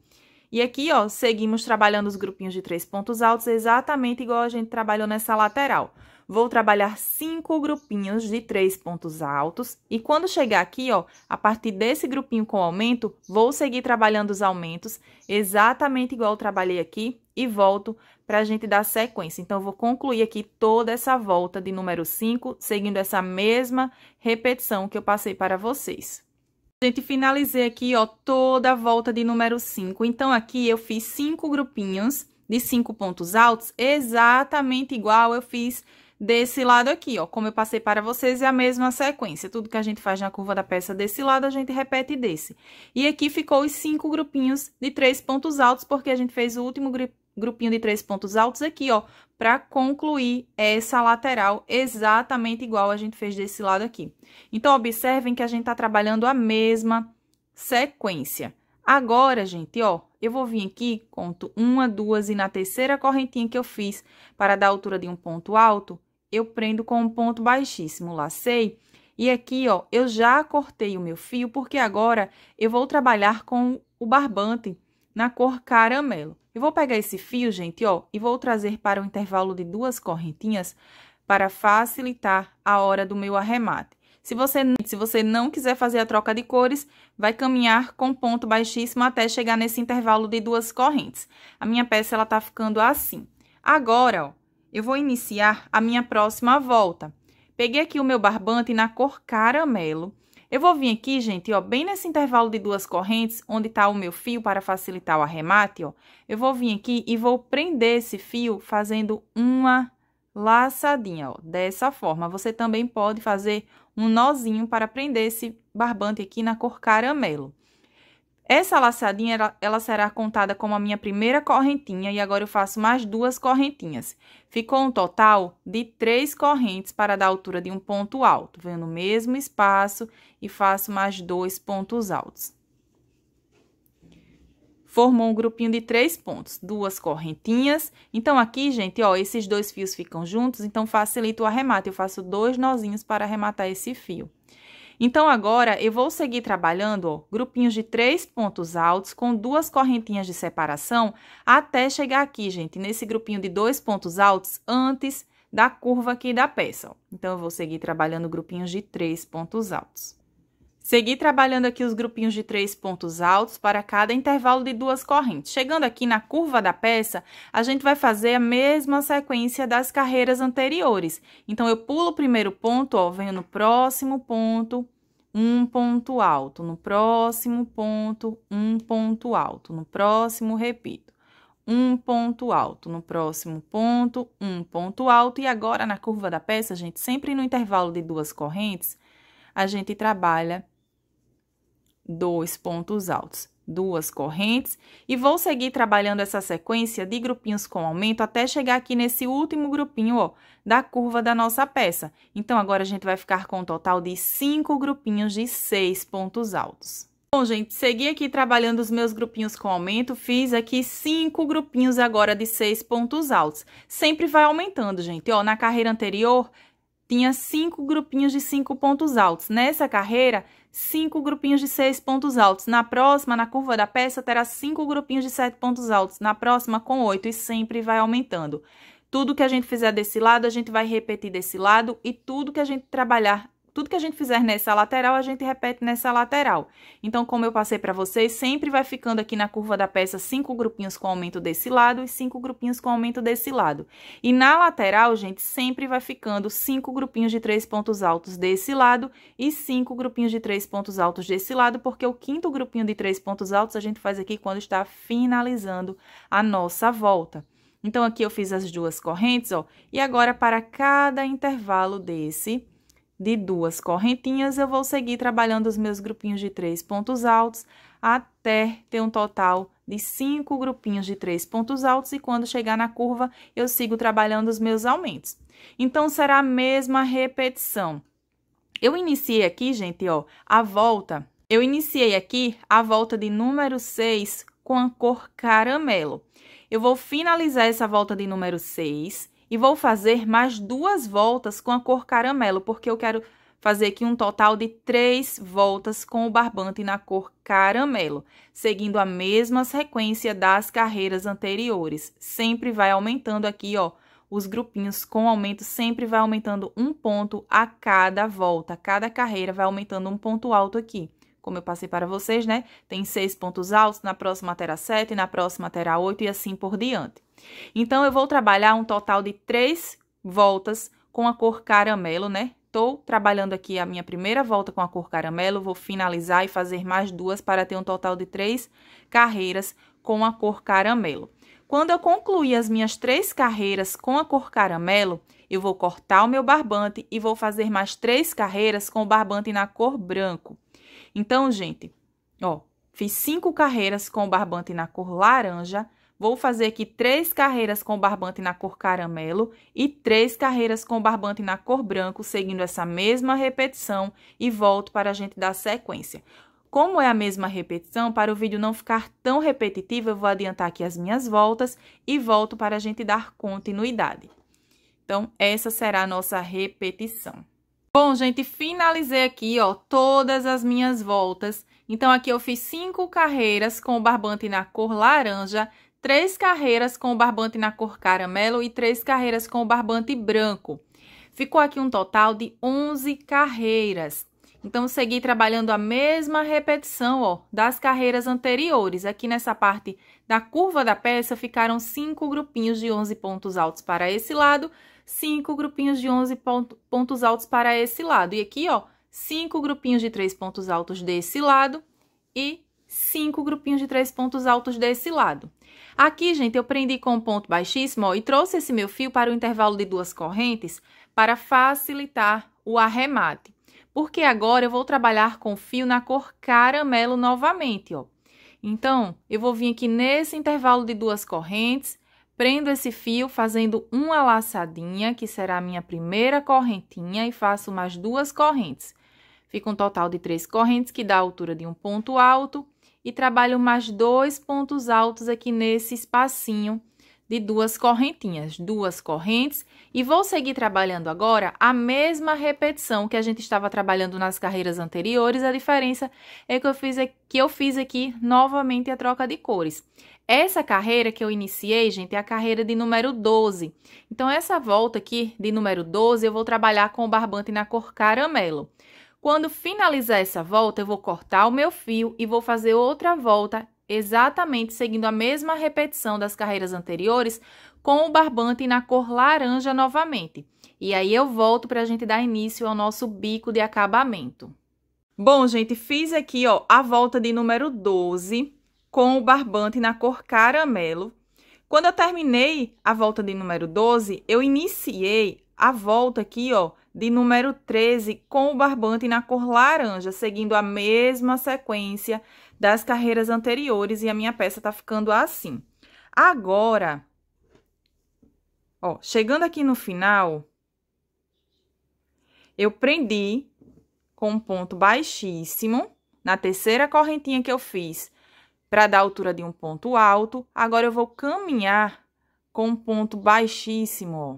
E aqui, ó, seguimos trabalhando os grupinhos de 3 pontos altos, exatamente igual a gente trabalhou nessa lateral. Vou trabalhar 5 grupinhos de 3 pontos altos e quando chegar aqui, ó, a partir desse grupinho com aumento, vou seguir trabalhando os aumentos exatamente igual eu trabalhei aqui e volto para a gente dar sequência. Então, vou concluir aqui toda essa volta de número 5, seguindo essa mesma repetição que eu passei para vocês. Gente, finalizei aqui, ó, toda a volta de número 5. Então, aqui eu fiz 5 grupinhos de 5 pontos altos, exatamente igual eu fiz desse lado aqui, ó. Como eu passei para vocês, é a mesma sequência. Tudo que a gente faz na curva da peça desse lado, a gente repete desse. E aqui ficou os 5 grupinhos de 3 pontos altos, porque a gente fez o último grupinho de 3 pontos altos aqui, ó, para concluir essa lateral exatamente igual a gente fez desse lado aqui. Então, observem que a gente tá trabalhando a mesma sequência. Agora, gente, ó, eu vou vir aqui, conto 1, 2, e na terceira correntinha que eu fiz para dar a altura de um ponto alto, eu prendo com um ponto baixíssimo, lacei, e aqui, ó, eu já cortei o meu fio, porque agora eu vou trabalhar com o barbante na cor caramelo. Eu vou pegar esse fio, gente, ó, e vou trazer para o intervalo de 2 correntinhas para facilitar a hora do meu arremate. Se você não quiser fazer a troca de cores, vai caminhar com ponto baixíssimo até chegar nesse intervalo de 2 correntes. A minha peça, ela tá ficando assim. Agora, ó, eu vou iniciar a minha próxima volta. Peguei aqui o meu barbante na cor caramelo. Eu vou vir aqui, gente, ó, bem nesse intervalo de 2 correntes, onde tá o meu fio para facilitar o arremate, ó. Eu vou vir aqui e vou prender esse fio fazendo uma laçadinha, ó, dessa forma. Você também pode fazer um nozinho para prender esse barbante aqui na cor caramelo. Essa laçadinha, ela será contada como a minha primeira correntinha, e agora eu faço mais 2 correntinhas. Ficou um total de 3 correntes para dar a altura de um ponto alto. Venho no mesmo espaço e faço mais 2 pontos altos. Formou um grupinho de 3 pontos, 2 correntinhas. Então, aqui, gente, ó, esses 2 fios ficam juntos, então facilita o arremate. Eu faço 2 nozinhos para arrematar esse fio. Então, agora, eu vou seguir trabalhando, ó, grupinhos de 3 pontos altos com 2 correntinhas de separação até chegar aqui, gente, nesse grupinho de 2 pontos altos antes da curva aqui da peça, ó. Então, eu vou seguir trabalhando grupinhos de 3 pontos altos. Segui trabalhando aqui os grupinhos de 3 pontos altos para cada intervalo de 2 correntes. Chegando aqui na curva da peça, a gente vai fazer a mesma sequência das carreiras anteriores. Então, eu pulo o primeiro ponto, ó, venho no próximo ponto, um ponto alto, no próximo ponto, um ponto alto, no próximo, repito, um ponto alto, no próximo ponto, um ponto alto. E agora, na curva da peça, gente, sempre no intervalo de 2 correntes, a gente trabalha 2 pontos altos, 2 correntes, e vou seguir trabalhando essa sequência de grupinhos com aumento até chegar aqui nesse último grupinho, ó, da curva da nossa peça. Então, agora a gente vai ficar com um total de 5 grupinhos de 6 pontos altos. Bom, gente, segui aqui trabalhando os meus grupinhos com aumento, fiz aqui 5 grupinhos agora de 6 pontos altos. Sempre vai aumentando, gente, ó, na carreira anterior tinha 5 grupinhos de 5 pontos altos. Nessa carreira, 5 grupinhos de 6 pontos altos. Na próxima, na curva da peça, terá 5 grupinhos de 7 pontos altos. Na próxima, com 8, e sempre vai aumentando. Tudo que a gente fizer desse lado, a gente vai repetir desse lado, e tudo que a gente fizer nessa lateral, a gente repete nessa lateral. Então, como eu passei para vocês, sempre vai ficando aqui na curva da peça 5 grupinhos com aumento desse lado e 5 grupinhos com aumento desse lado. E na lateral, gente, sempre vai ficando 5 grupinhos de 3 pontos altos desse lado e 5 grupinhos de 3 pontos altos desse lado, porque o quinto grupinho de 3 pontos altos a gente faz aqui quando está finalizando a nossa volta. Então, aqui eu fiz as 2 correntes, ó, e agora para cada intervalo desse de 2 correntinhas, eu vou seguir trabalhando os meus grupinhos de 3 pontos altos até ter um total de 5 grupinhos de 3 pontos altos, e quando chegar na curva, eu sigo trabalhando os meus aumentos. Então, será a mesma repetição. Eu iniciei aqui, gente, ó, a volta. Eu iniciei aqui a volta de número 6 com a cor caramelo. Eu vou finalizar essa volta de número 6. E vou fazer mais 2 voltas com a cor caramelo, porque eu quero fazer aqui um total de 3 voltas com o barbante na cor caramelo, seguindo a mesma sequência das carreiras anteriores. Sempre vai aumentando aqui, ó, os grupinhos com aumento, sempre vai aumentando um ponto a cada volta. Cada carreira vai aumentando um ponto alto aqui. Como eu passei para vocês, né? Tem 6 pontos altos, na próxima terá 7, na próxima terá 8 e assim por diante. Então, eu vou trabalhar um total de 3 voltas com a cor caramelo, né? Estou trabalhando aqui a minha primeira volta com a cor caramelo, vou finalizar e fazer mais duas para ter um total de 3 carreiras com a cor caramelo. Quando eu concluir as minhas 3 carreiras com a cor caramelo, eu vou cortar o meu barbante e vou fazer mais 3 carreiras com o barbante na cor branco. Então, gente, ó, fiz 5 carreiras com o barbante na cor laranja. Vou fazer aqui 3 carreiras com barbante na cor caramelo e 3 carreiras com barbante na cor branco, seguindo essa mesma repetição e volto para a gente dar sequência. Como é a mesma repetição, para o vídeo não ficar tão repetitivo, eu vou adiantar aqui as minhas voltas e volto para a gente dar continuidade. Então, essa será a nossa repetição. Bom, gente, finalizei aqui, ó, todas as minhas voltas. Então, aqui eu fiz 5 carreiras com o barbante na cor laranja, 3 carreiras com o barbante na cor caramelo e 3 carreiras com o barbante branco. Ficou aqui um total de 11 carreiras. Então, segui trabalhando a mesma repetição, ó, das carreiras anteriores. Aqui nessa parte da curva da peça, ficaram 5 grupinhos de 11 pontos altos para esse lado, 5 grupinhos de 11 pontos altos para esse lado. E aqui, ó, 5 grupinhos de 3 pontos altos desse lado e 5 grupinhos de 3 pontos altos desse lado. Aqui, gente, eu prendi com um ponto baixíssimo, ó, e trouxe esse meu fio para o intervalo de 2 correntes para facilitar o arremate. Porque agora eu vou trabalhar com fio na cor caramelo novamente, ó. Então, eu vou vir aqui nesse intervalo de 2 correntes, prendo esse fio fazendo uma laçadinha, que será a minha primeira correntinha, e faço mais 2 correntes. Fica um total de 3 correntes, que dá a altura de um ponto alto. E trabalho mais 2 pontos altos aqui nesse espacinho de 2 correntinhas, 2 correntes. E vou seguir trabalhando agora a mesma repetição que a gente estava trabalhando nas carreiras anteriores. A diferença é que eu fiz aqui novamente a troca de cores. Essa carreira que eu iniciei, gente, é a carreira de número 12. Então, essa volta aqui de número 12, eu vou trabalhar com o barbante na cor caramelo. Quando finalizar essa volta, eu vou cortar o meu fio e vou fazer outra volta, exatamente seguindo a mesma repetição das carreiras anteriores, com o barbante na cor laranja novamente. E aí, eu volto para a gente dar início ao nosso bico de acabamento. Bom, gente, fiz aqui, ó, a volta de número 12 com o barbante na cor caramelo. Quando eu terminei a volta de número 12, eu iniciei a volta aqui, ó, de número 13 com o barbante na cor laranja, seguindo a mesma sequência das carreiras anteriores, e a minha peça tá ficando assim. Agora, ó, chegando aqui no final, eu prendi com um ponto baixíssimo na terceira correntinha que eu fiz para dar a altura de um ponto alto. Agora, eu vou caminhar com um ponto baixíssimo, ó,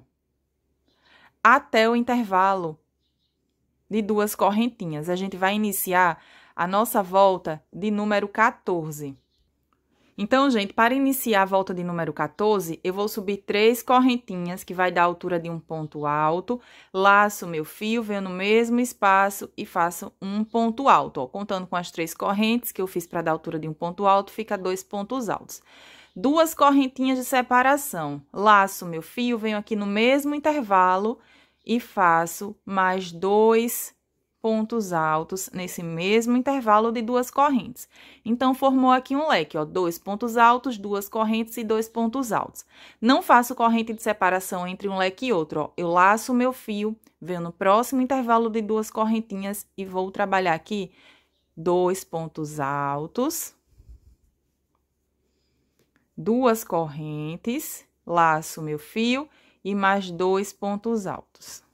até o intervalo de 2 correntinhas. A gente vai iniciar a nossa volta de número 14. Então, gente, para iniciar a volta de número 14, eu vou subir 3 correntinhas, que vai dar a altura de um ponto alto, laço meu fio, venho no mesmo espaço e faço um ponto alto, ó. Contando com as 3 correntes que eu fiz para dar a altura de um ponto alto, fica 2 pontos altos. 2 correntinhas de separação, laço meu fio, venho aqui no mesmo intervalo e faço mais 2 pontos altos nesse mesmo intervalo de 2 correntes. Então, formou aqui um leque, ó, 2 pontos altos, 2 correntes e 2 pontos altos. Não faço corrente de separação entre um leque e outro, ó. Eu laço meu fio, venho no próximo intervalo de 2 correntinhas e vou trabalhar aqui 2 pontos altos, 2 correntes, laço meu fio e mais 2 pontos altos.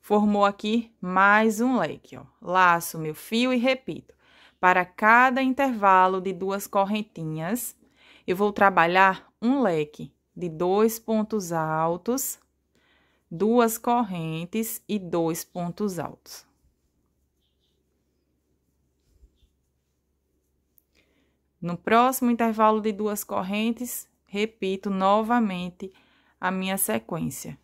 Formou aqui mais um leque, ó. Laço meu fio e repito. Para cada intervalo de 2 correntinhas, eu vou trabalhar um leque de 2 pontos altos, 2 correntes e 2 pontos altos. No próximo intervalo de 2 correntes, repito novamente a minha sequência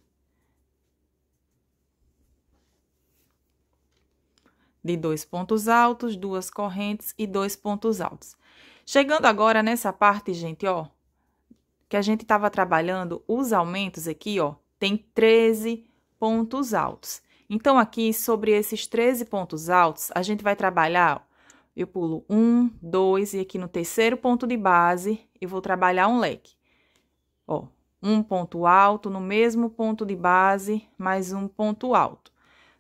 de 2 pontos altos, 2 correntes e 2 pontos altos. Chegando agora nessa parte, gente, ó, que a gente estava trabalhando os aumentos aqui, ó, tem 13 pontos altos. Então, aqui, sobre esses 13 pontos altos, a gente vai trabalhar, eu pulo 1, 2, e aqui no terceiro ponto de base, eu vou trabalhar um leque. Ó, um ponto alto no mesmo ponto de base, mais um ponto alto.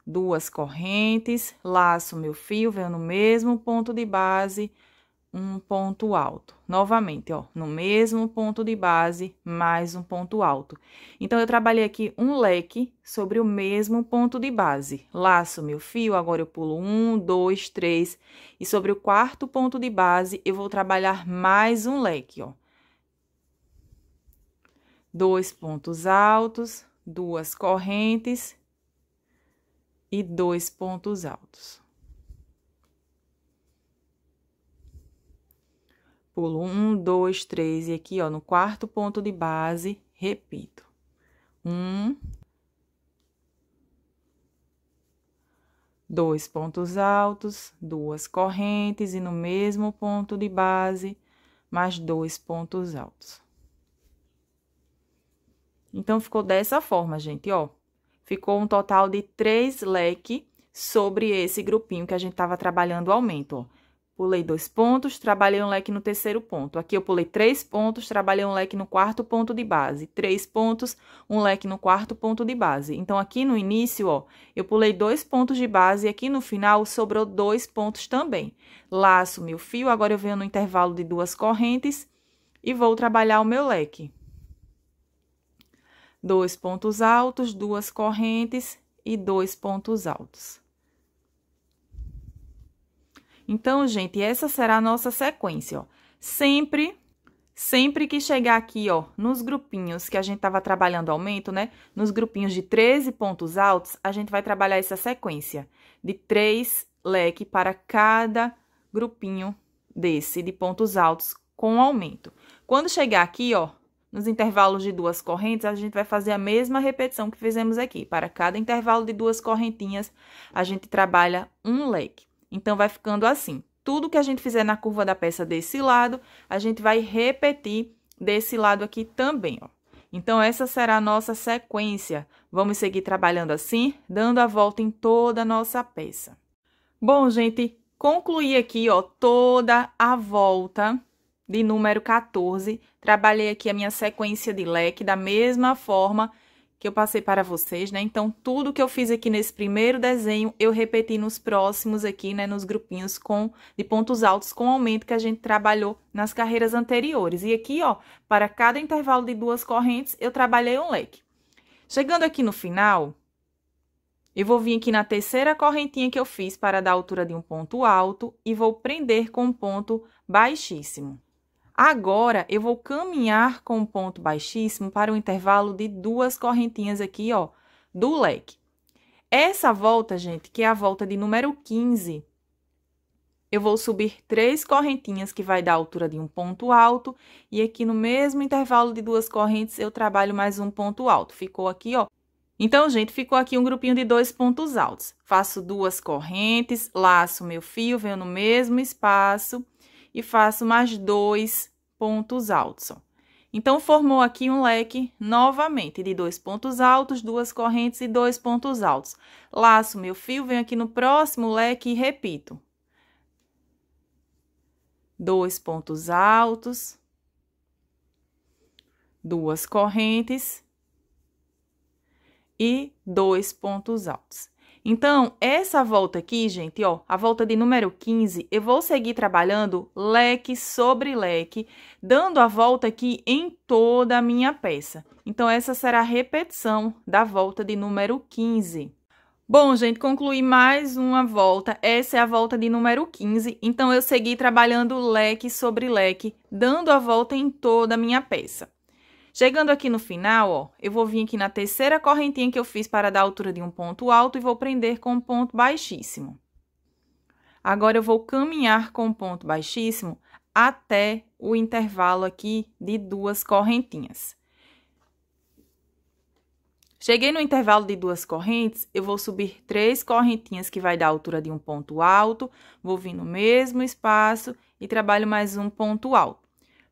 Duas correntes, laço meu fio, venho no mesmo ponto de base, um ponto alto. Novamente, ó, no mesmo ponto de base, mais um ponto alto. Então, eu trabalhei aqui um leque sobre o mesmo ponto de base. Laço meu fio, agora eu pulo 1, 2, 3. E sobre o quarto ponto de base, eu vou trabalhar mais um leque, ó. Dois pontos altos, duas correntes e dois pontos altos. Pulo 1, 2, 3 e aqui, ó, no quarto ponto de base, repito. 1, 2 pontos altos, duas correntes e no mesmo ponto de base, mais dois pontos altos. Então, ficou dessa forma, gente, ó. Ficou um total de 3 leques sobre esse grupinho que a gente tava trabalhando o aumento, ó. Pulei 2 pontos, trabalhei um leque no terceiro ponto. Aqui, eu pulei 3 pontos, trabalhei um leque no quarto ponto de base. 3 pontos, um leque no quarto ponto de base. Então, aqui no início, ó, eu pulei 2 pontos de base e aqui no final sobrou 2 pontos também. Laço meu fio, agora eu venho no intervalo de duas correntes e vou trabalhar o meu leque. Dois pontos altos, duas correntes e dois pontos altos. Então, gente, essa será a nossa sequência, ó. Sempre que chegar aqui, ó, nos grupinhos que a gente tava trabalhando aumento, né? Nos grupinhos de 13 pontos altos, a gente vai trabalhar essa sequência de 3 leques para cada grupinho desse de pontos altos com aumento. Quando chegar aqui, ó, nos intervalos de duas correntes, a gente vai fazer a mesma repetição que fizemos aqui. Para cada intervalo de duas correntinhas, a gente trabalha um leque. Então, vai ficando assim. Tudo que a gente fizer na curva da peça desse lado, a gente vai repetir desse lado aqui também, ó. Então, essa será a nossa sequência. Vamos seguir trabalhando assim, dando a volta em toda a nossa peça. Bom, gente, concluí aqui, ó, toda a volta de número 14, trabalhei aqui a minha sequência de leque da mesma forma que eu passei para vocês, né? Então, tudo que eu fiz aqui nesse primeiro desenho, eu repeti nos próximos aqui, né? Nos grupinhos de pontos altos com aumento que a gente trabalhou nas carreiras anteriores. E aqui, ó, para cada intervalo de duas correntes, eu trabalhei um leque. Chegando aqui no final, eu vou vir aqui na terceira correntinha que eu fiz para dar a altura de um ponto alto e vou prender com um ponto baixíssimo. Agora, eu vou caminhar com um ponto baixíssimo para o intervalo de duas correntinhas aqui, ó, do leque. Essa volta, gente, que é a volta de número 15, eu vou subir 3 correntinhas que vai dar a altura de um ponto alto. E aqui no mesmo intervalo de duas correntes, eu trabalho mais um ponto alto. Ficou aqui, ó. Então, gente, ficou aqui um grupinho de 2 pontos altos. Faço 2 correntes, laço meu fio, venho no mesmo espaço e faço mais 2 pontos altos, ó. Então, formou aqui um leque novamente de 2 pontos altos, 2 correntes e 2 pontos altos. Laço meu fio, venho aqui no próximo leque e repito. 2 pontos altos, 2 correntes e 2 pontos altos. Então, essa volta aqui, gente, ó, a volta de número 15, eu vou seguir trabalhando leque sobre leque, dando a volta aqui em toda a minha peça. Então, essa será a repetição da volta de número 15. Bom, gente, concluí mais uma volta. Essa é a volta de número 15. Então, eu segui trabalhando leque sobre leque, dando a volta em toda a minha peça. Chegando aqui no final, ó, eu vou vir aqui na terceira correntinha que eu fiz para dar a altura de um ponto alto e vou prender com um ponto baixíssimo. Agora, eu vou caminhar com um ponto baixíssimo até o intervalo aqui de duas correntinhas. Cheguei no intervalo de duas correntes, eu vou subir 3 correntinhas que vai dar a altura de um ponto alto, vou vir no mesmo espaço e trabalho mais um ponto alto.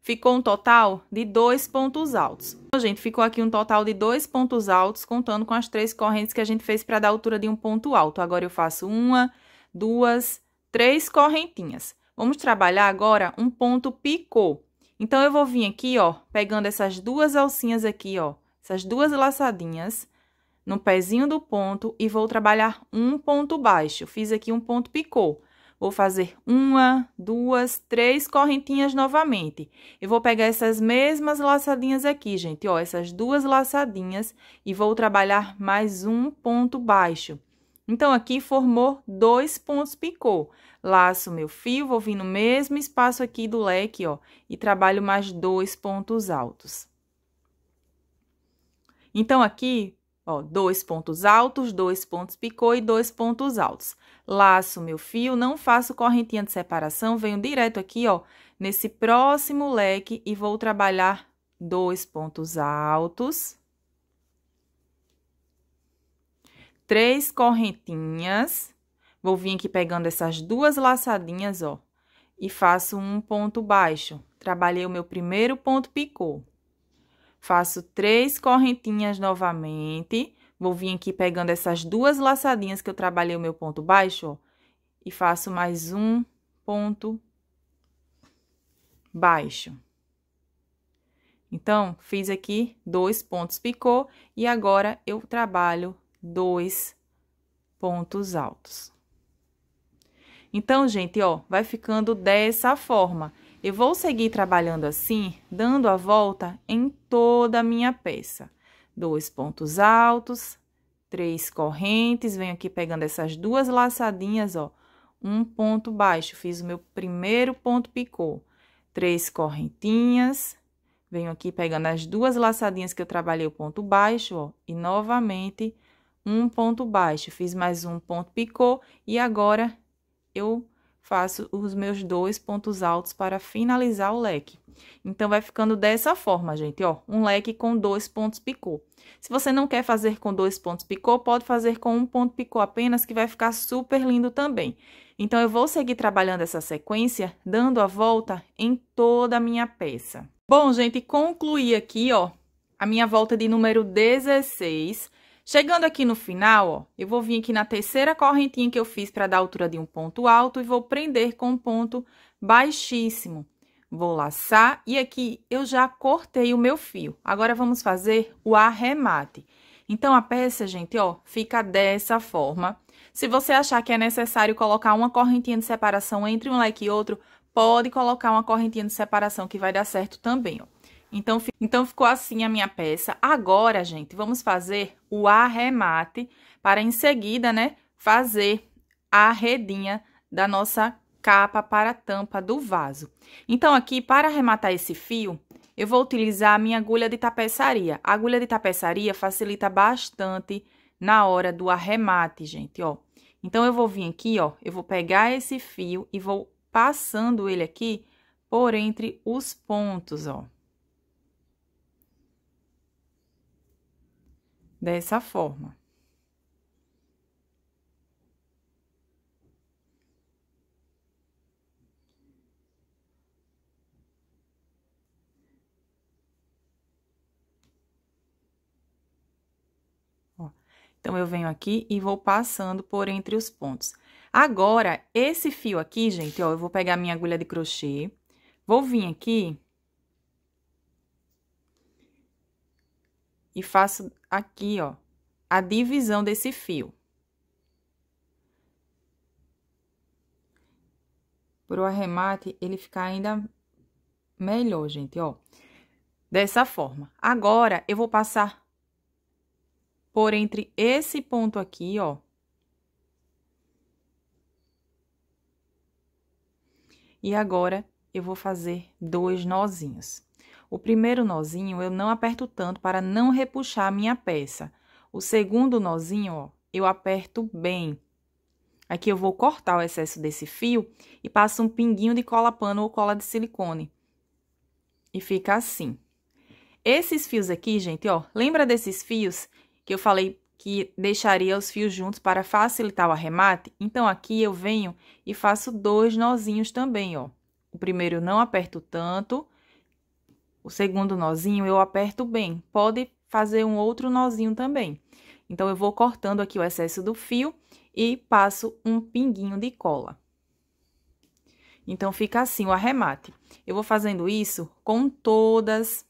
ficou um total de 2 pontos altos. Então, gente, ficou aqui um total de 2 pontos altos, contando com as 3 correntes que a gente fez para dar a altura de um ponto alto. Agora, eu faço 1, 2, 3 correntinhas. Vamos trabalhar agora um ponto picô. Então, eu vou vir aqui, ó, pegando essas duas alcinhas aqui, ó, essas duas laçadinhas no pezinho do ponto e vou trabalhar um ponto baixo. Fiz aqui um ponto picô. Vou fazer 1, 2, 3 correntinhas novamente. Eu vou pegar essas mesmas laçadinhas aqui, gente, ó, essas duas laçadinhas e vou trabalhar mais um ponto baixo. Então, aqui formou 2 pontos picô. Laço meu fio, vou vir no mesmo espaço aqui do leque, ó, e trabalho mais 2 pontos altos. Então, aqui, ó, 2 pontos altos, 2 pontos picô e 2 pontos altos. Laço meu fio, não faço correntinha de separação, venho direto aqui, ó, nesse próximo leque e vou trabalhar 2 pontos altos, 3 correntinhas. Vou vir aqui pegando essas duas laçadinhas, ó, e faço um ponto baixo. Trabalhei o meu primeiro ponto picô. Faço 3 correntinhas novamente, vou vir aqui pegando essas duas laçadinhas que eu trabalhei o meu ponto baixo, ó, e faço mais um ponto baixo. Então, fiz aqui 2 pontos picô e agora eu trabalho 2 pontos altos. Então, gente, ó, vai ficando dessa forma. Eu vou seguir trabalhando assim, dando a volta em toda a minha peça. 2 pontos altos, 3 correntes, venho aqui pegando essas duas laçadinhas, ó, um ponto baixo, fiz o meu primeiro ponto picô. 3 correntinhas, venho aqui pegando as duas laçadinhas que eu trabalhei o ponto baixo, ó, e novamente um ponto baixo, fiz mais um ponto picô e agora eu faço os meus 2 pontos altos para finalizar o leque. Então, vai ficando dessa forma, gente, ó, um leque com 2 pontos picô. Se você não quer fazer com 2 pontos picô, pode fazer com um ponto picô apenas, que vai ficar super lindo também. Então, eu vou seguir trabalhando essa sequência, dando a volta em toda a minha peça. Bom, gente, concluí aqui, ó, a minha volta de número 16. Chegando aqui no final, ó, eu vou vir aqui na terceira correntinha que eu fiz para dar a altura de um ponto alto e vou prender com um ponto baixíssimo. Vou laçar e aqui eu já cortei o meu fio. Agora, vamos fazer o arremate. Então, a peça, gente, ó, fica dessa forma. Se você achar que é necessário colocar uma correntinha de separação entre um leque e outro, pode colocar uma correntinha de separação que vai dar certo também, ó. Então, ficou assim a minha peça. Agora, gente, vamos fazer o arremate para em seguida, né, fazer a redinha da nossa capa para a tampa do vaso. Então, aqui, para arrematar esse fio, eu vou utilizar a minha agulha de tapeçaria. A agulha de tapeçaria facilita bastante na hora do arremate, gente, ó. Então, eu vou vir aqui, ó, eu vou pegar esse fio e vou passando ele aqui por entre os pontos, ó. Dessa forma. Ó, então, eu venho aqui e vou passando por entre os pontos. Agora, esse fio aqui, gente, ó, eu vou pegar minha agulha de crochê, vou vir aqui e faço aqui, ó, a divisão desse fio. Pro arremate, ele ficar ainda melhor, gente, ó. Dessa forma. Agora, eu vou passar por entre esse ponto aqui, ó. E agora, eu vou fazer 2 nozinhos. O primeiro nozinho eu não aperto tanto para não repuxar a minha peça. O segundo nozinho, ó, eu aperto bem. Aqui eu vou cortar o excesso desse fio e passo um pinguinho de cola pano ou cola de silicone. E fica assim. Esses fios aqui, gente, ó, lembra desses fios que eu falei que deixaria os fios juntos para facilitar o arremate? Então, aqui eu venho e faço 2 nozinhos também, ó. O primeiro eu não aperto tanto. o segundo nozinho eu aperto bem, pode fazer um outro nozinho também. Então, eu vou cortando aqui o excesso do fio e passo um pinguinho de cola. Então, fica assim o arremate. Eu vou fazendo isso com todas,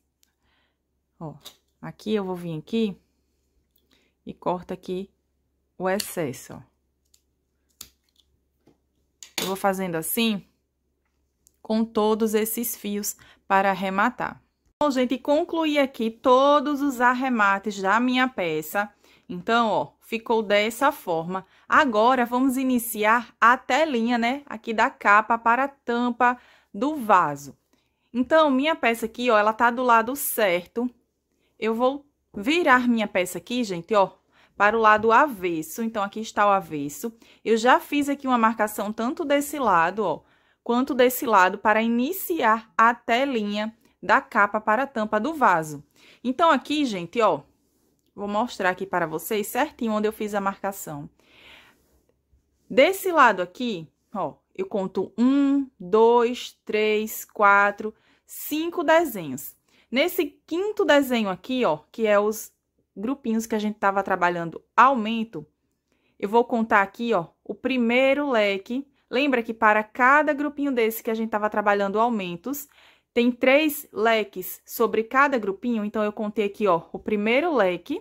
ó, aqui eu vou vir aqui e corto aqui o excesso, ó. Eu vou fazendo assim com todos esses fios para arrematar. Bom, gente, concluí aqui todos os arremates da minha peça. Então, ó, ficou dessa forma. Agora, vamos iniciar a telinha, né, aqui da capa para a tampa do vaso. Então, minha peça aqui, ó, ela tá do lado certo. Eu vou virar minha peça aqui, gente, ó, para o lado avesso. Então, aqui está o avesso. Eu já fiz aqui uma marcação tanto desse lado, ó, quanto desse lado para iniciar a telinha da capa para a tampa do vaso. Então, aqui, gente, ó, vou mostrar aqui para vocês certinho onde eu fiz a marcação. Desse lado aqui, ó, eu conto 1, 2, 3, 4, 5 desenhos. Nesse quinto desenho aqui, ó, que é os grupinhos que a gente tava trabalhando aumento, eu vou contar aqui, ó, o primeiro leque. Lembra que para cada grupinho desse que a gente tava trabalhando aumentos, tem 3 leques sobre cada grupinho, então, eu contei aqui, ó, o primeiro leque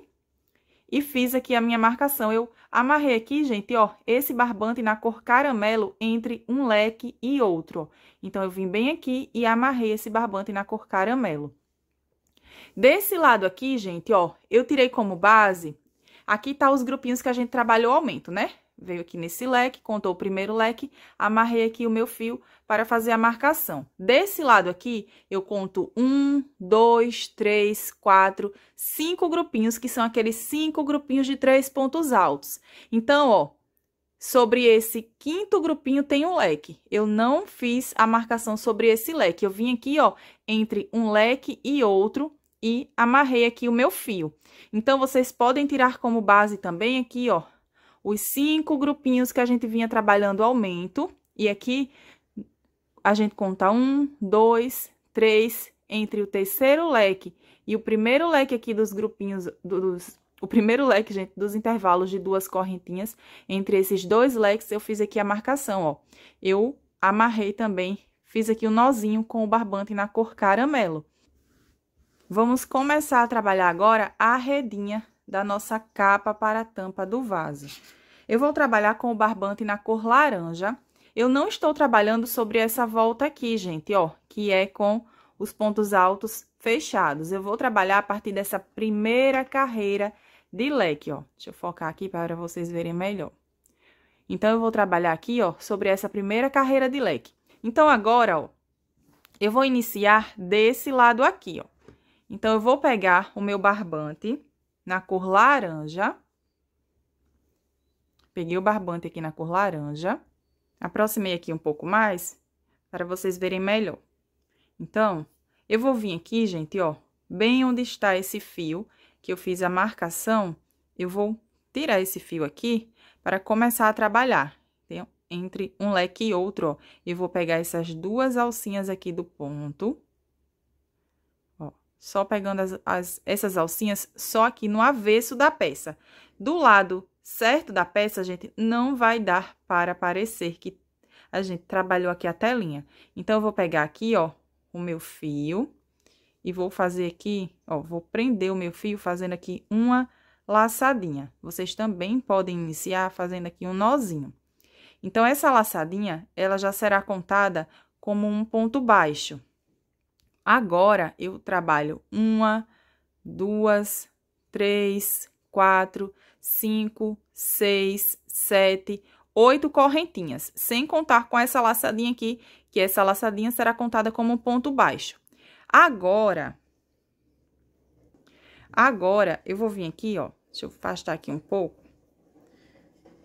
e fiz aqui a minha marcação. Eu amarrei aqui, gente, ó, esse barbante na cor caramelo entre um leque e outro. Então, eu vim bem aqui e amarrei esse barbante na cor caramelo. Desse lado aqui, gente, ó, eu tirei como base, aqui tá os grupinhos que a gente trabalhou aumento, né? Veio aqui nesse leque, contou o primeiro leque, amarrei aqui o meu fio para fazer a marcação. Desse lado aqui, eu conto 1, 2, 3, 4, 5 grupinhos, que são aqueles 5 grupinhos de 3 pontos altos. Então, ó, sobre esse quinto grupinho tem um leque. Eu não fiz a marcação sobre esse leque. Eu vim aqui, ó, entre um leque e outro e amarrei aqui o meu fio. Então, vocês podem tirar como base também aqui, ó, os 5 grupinhos que a gente vinha trabalhando aumento, e aqui a gente conta 1, 2, 3, entre o terceiro leque e o primeiro leque aqui dos grupinhos, o primeiro leque, gente, dos intervalos de 2 correntinhas, entre esses 2 leques eu fiz aqui a marcação, ó. Eu amarrei também, fiz aqui um nozinho com o barbante na cor caramelo. Vamos começar a trabalhar agora a redinha da nossa capa para a tampa do vaso. Eu vou trabalhar com o barbante na cor laranja. Eu não estou trabalhando sobre essa volta aqui, gente, ó, que é com os pontos altos fechados. Eu vou trabalhar a partir dessa primeira carreira de leque, ó. Deixa eu focar aqui para vocês verem melhor. Então, eu vou trabalhar aqui, ó, sobre essa primeira carreira de leque. Então, agora, ó, eu vou iniciar desse lado aqui, ó. Então, eu vou pegar o meu barbante na cor laranja, peguei o barbante aqui na cor laranja, aproximei aqui um pouco mais, para vocês verem melhor. Então, eu vou vir aqui, gente, ó, bem onde está esse fio, que eu fiz a marcação, eu vou tirar esse fio aqui, para começar a trabalhar. Então, entre um leque e outro, ó, eu vou pegar essas 2 alcinhas aqui do ponto, só pegando essas alcinhas só aqui no avesso da peça. Do lado certo da peça, gente, não vai dar para parecer que a gente trabalhou aqui a telinha. Então, eu vou pegar aqui, ó, o meu fio e vou fazer aqui, ó, vou prender o meu fio fazendo aqui uma laçadinha. Vocês também podem iniciar fazendo aqui um nozinho. Então, essa laçadinha, ela já será contada como um ponto baixo. Agora, eu trabalho 1, 2, 3, 4, 5, 6, 7, 8 correntinhas, sem contar com essa laçadinha aqui, que essa laçadinha será contada como um ponto baixo. Agora, eu vou vir aqui, ó, deixa eu afastar aqui um pouco,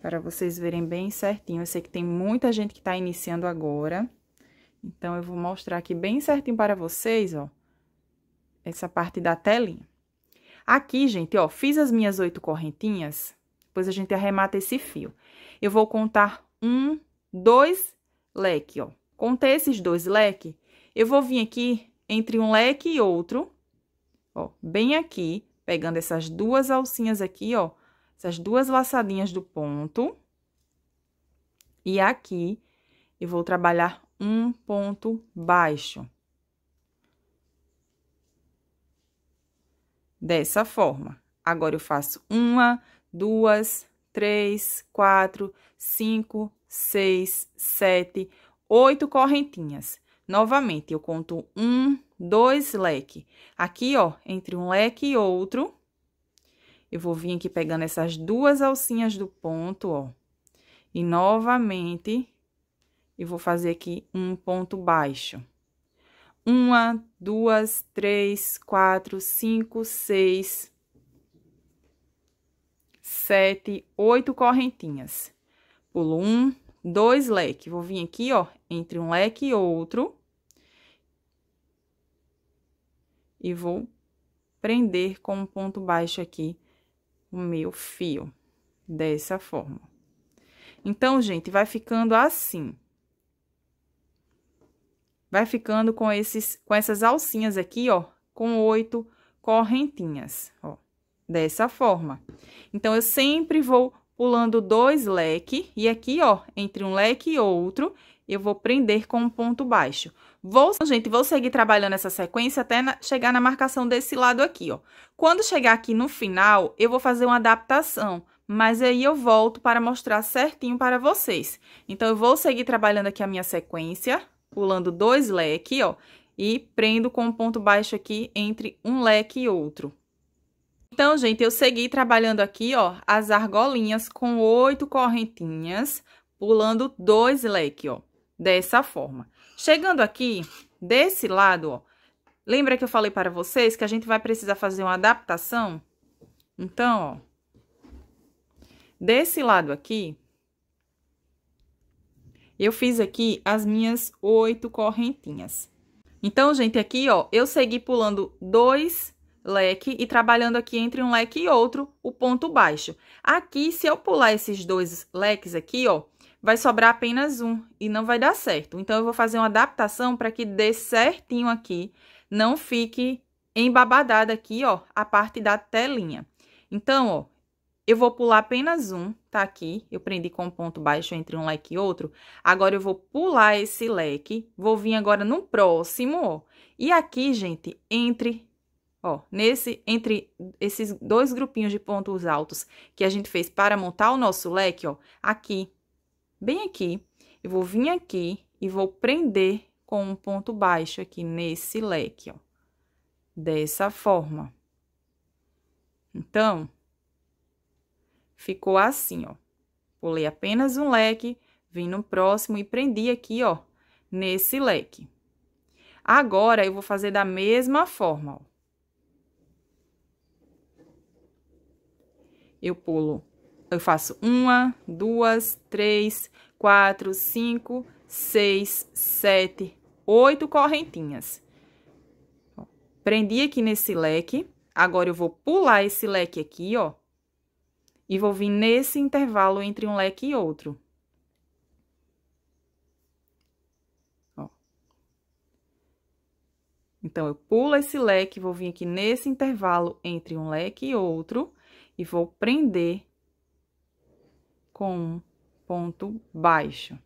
para vocês verem bem certinho. Eu sei que tem muita gente que tá iniciando agora. Então, eu vou mostrar aqui bem certinho para vocês, ó, essa parte da telinha. Aqui, gente, ó, fiz as minhas 8 correntinhas, depois a gente arremata esse fio. Eu vou contar 2 leque, ó. Contei esses 2 leque, eu vou vir aqui entre um leque e outro, ó, bem aqui, pegando essas duas alcinhas aqui, ó, essas duas laçadinhas do ponto. E aqui, eu vou trabalhar um ponto baixo. Dessa forma. Agora, eu faço uma, duas, três, quatro, cinco, seis, sete, oito correntinhas. Novamente, eu conto um, dois leque. Aqui, ó, entre um leque e outro, eu vou vir aqui pegando essas duas alcinhas do ponto, ó. E novamente, eu vou fazer aqui um ponto baixo. Uma, duas, três, quatro, cinco, seis, sete, oito correntinhas. Pulo um, dois leque. Vou vir aqui, ó, entre um leque e outro. E vou prender com um ponto baixo aqui o meu fio, dessa forma. Então, gente, vai ficando assim. Vai ficando com essas alcinhas aqui, ó, com oito correntinhas, ó, dessa forma. Então, eu sempre vou pulando dois leque, e aqui, ó, entre um leque e outro, eu vou prender com um ponto baixo. Gente, vou seguir trabalhando essa sequência até chegar na marcação desse lado aqui, ó. Quando chegar aqui no final, eu vou fazer uma adaptação, mas aí eu volto para mostrar certinho para vocês. Então, eu vou seguir trabalhando aqui a minha sequência, pulando dois leque, ó, e prendo com um ponto baixo aqui entre um leque e outro. Então, gente, eu segui trabalhando aqui, ó, as argolinhas com oito correntinhas, pulando dois leque, ó, dessa forma. Chegando aqui, desse lado, ó, lembra que eu falei para vocês que a gente vai precisar fazer uma adaptação? Então, ó, desse lado aqui, eu fiz aqui as minhas oito correntinhas. Então, gente, aqui, ó, eu segui pulando dois leque e trabalhando aqui entre um leque e outro o ponto baixo. Aqui, se eu pular esses dois leques aqui, ó, vai sobrar apenas um e não vai dar certo. Então, eu vou fazer uma adaptação para que dê certinho aqui, não fique embabadada aqui, ó, a parte da telinha. Então, ó, eu vou pular apenas um, tá aqui, eu prendi com um ponto baixo entre um leque e outro. Agora, eu vou pular esse leque, vou vir agora no próximo, ó, e aqui, gente, ó, entre esses dois grupinhos de pontos altos que a gente fez para montar o nosso leque, ó, aqui, bem aqui, eu vou vir aqui e vou prender com um ponto baixo aqui nesse leque, ó, dessa forma. Então, ficou assim, ó, pulei apenas um leque, vim no próximo e prendi aqui, ó, nesse leque. Agora, eu vou fazer da mesma forma, ó. Eu faço uma, duas, três, quatro, cinco, seis, sete, oito correntinhas. Ó, prendi aqui nesse leque, agora eu vou pular esse leque aqui, ó, e vou vir nesse intervalo entre um leque e outro. Ó. Então, eu pulo esse leque, vou vir aqui nesse intervalo entre um leque e outro. E vou prender com um ponto baixo.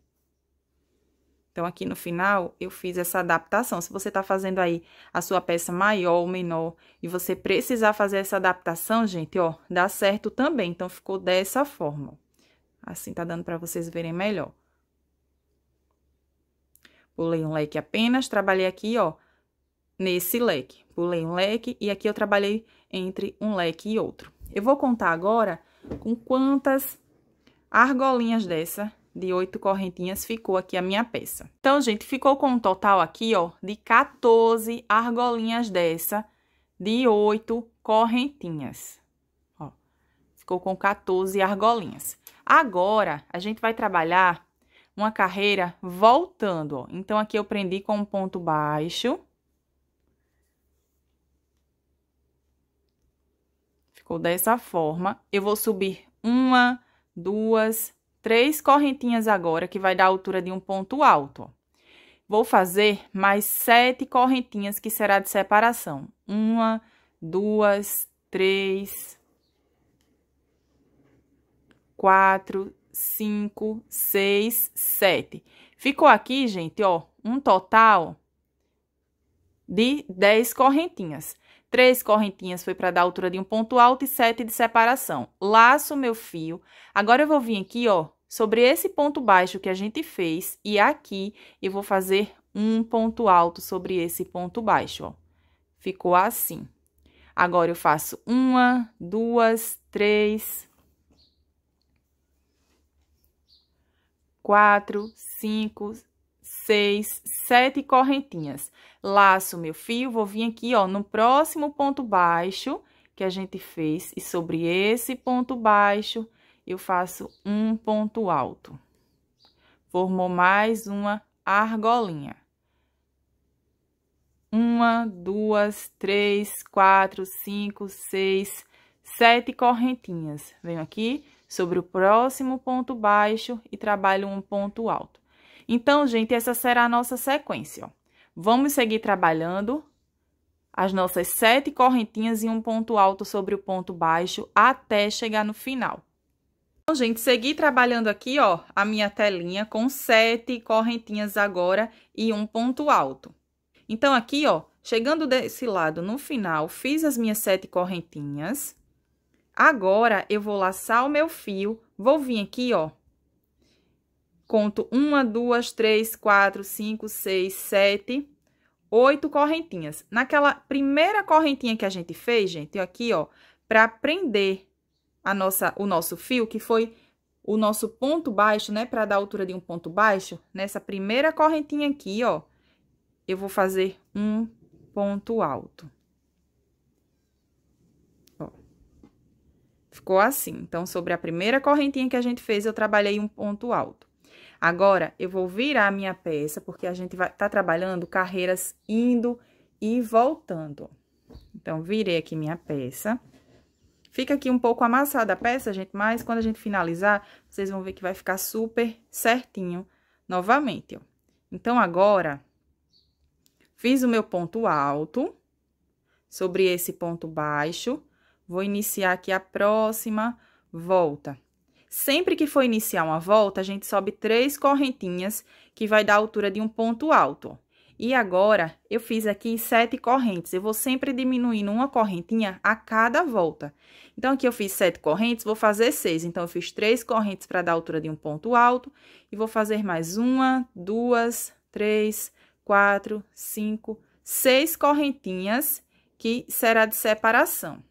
Então, aqui no final, eu fiz essa adaptação. Se você tá fazendo aí a sua peça maior ou menor, e você precisar fazer essa adaptação, gente, ó, dá certo também. Então, ficou dessa forma. Assim, tá dando pra vocês verem melhor. Pulei um leque apenas, trabalhei aqui, ó, nesse leque. Pulei um leque e aqui eu trabalhei entre um leque e outro. Eu vou contar agora com quantas argolinhas dessa de oito correntinhas ficou aqui a minha peça. Então, gente, ficou com um total aqui, ó, de 14 argolinhas dessa de oito correntinhas. Ó, ficou com 14 argolinhas. Agora, a gente vai trabalhar uma carreira voltando, ó. Então, aqui eu prendi com um ponto baixo. Ficou dessa forma. Eu vou subir uma, duas, três correntinhas agora, que vai dar a altura de um ponto alto, ó. Vou fazer mais 7 correntinhas, que será de separação. 1, 2, 3, 4, 5, 6, 7. Ficou aqui, gente, ó, um total de 10 correntinhas. 3 correntinhas foi para dar a altura de um ponto alto e 7 de separação. Laço meu fio. Agora, eu vou vir aqui, ó, sobre esse ponto baixo que a gente fez, e aqui eu vou fazer um ponto alto sobre esse ponto baixo, ó. Ficou assim. Agora, eu faço 1, 2, 3, 4, 5, 6, 7 correntinhas. Laço meu fio, vou vir aqui, ó, no próximo ponto baixo que a gente fez, e sobre esse ponto baixo eu faço um ponto alto. Formou mais uma argolinha. 1, 2, 3, 4, 5, 6, 7 correntinhas. Venho aqui sobre o próximo ponto baixo e trabalho um ponto alto. Então, gente, essa será a nossa sequência, ó. Vamos seguir trabalhando as nossas 7 correntinhas e um ponto alto sobre o ponto baixo até chegar no final. Então, gente, segui trabalhando aqui, ó, a minha telinha com 7 correntinhas agora e um ponto alto. Então, aqui, ó, chegando desse lado no final, fiz as minhas 7 correntinhas. Agora, eu vou laçar o meu fio, vou vir aqui, ó, conto 1, 2, 3, 4, 5, 6, 7, 8 correntinhas. Naquela primeira correntinha que a gente fez, gente, aqui, ó, para prender o nosso fio, que foi o nosso ponto baixo, né, para dar a altura de um ponto baixo, nessa primeira correntinha aqui, ó, eu vou fazer um ponto alto. Ó, ficou assim. Então, sobre a primeira correntinha que a gente fez, eu trabalhei um ponto alto. Agora, eu vou virar a minha peça, porque a gente vai tá trabalhando carreiras indo e voltando. Então, virei aqui minha peça. Fica aqui um pouco amassada a peça, gente, mas quando a gente finalizar, vocês vão ver que vai ficar super certinho novamente, ó. Então, agora, fiz o meu ponto alto sobre esse ponto baixo, vou iniciar aqui a próxima volta. Sempre que for iniciar uma volta, a gente sobe 3 correntinhas, que vai dar a altura de um ponto alto, ó. E agora, eu fiz aqui 7 correntes, eu vou sempre diminuindo uma correntinha a cada volta. Então, aqui eu fiz 7 correntes, vou fazer 6. Então, eu fiz 3 correntes para dar a altura de um ponto alto, e vou fazer mais 1, 2, 3, 4, 5, 6 correntinhas, que será de separação.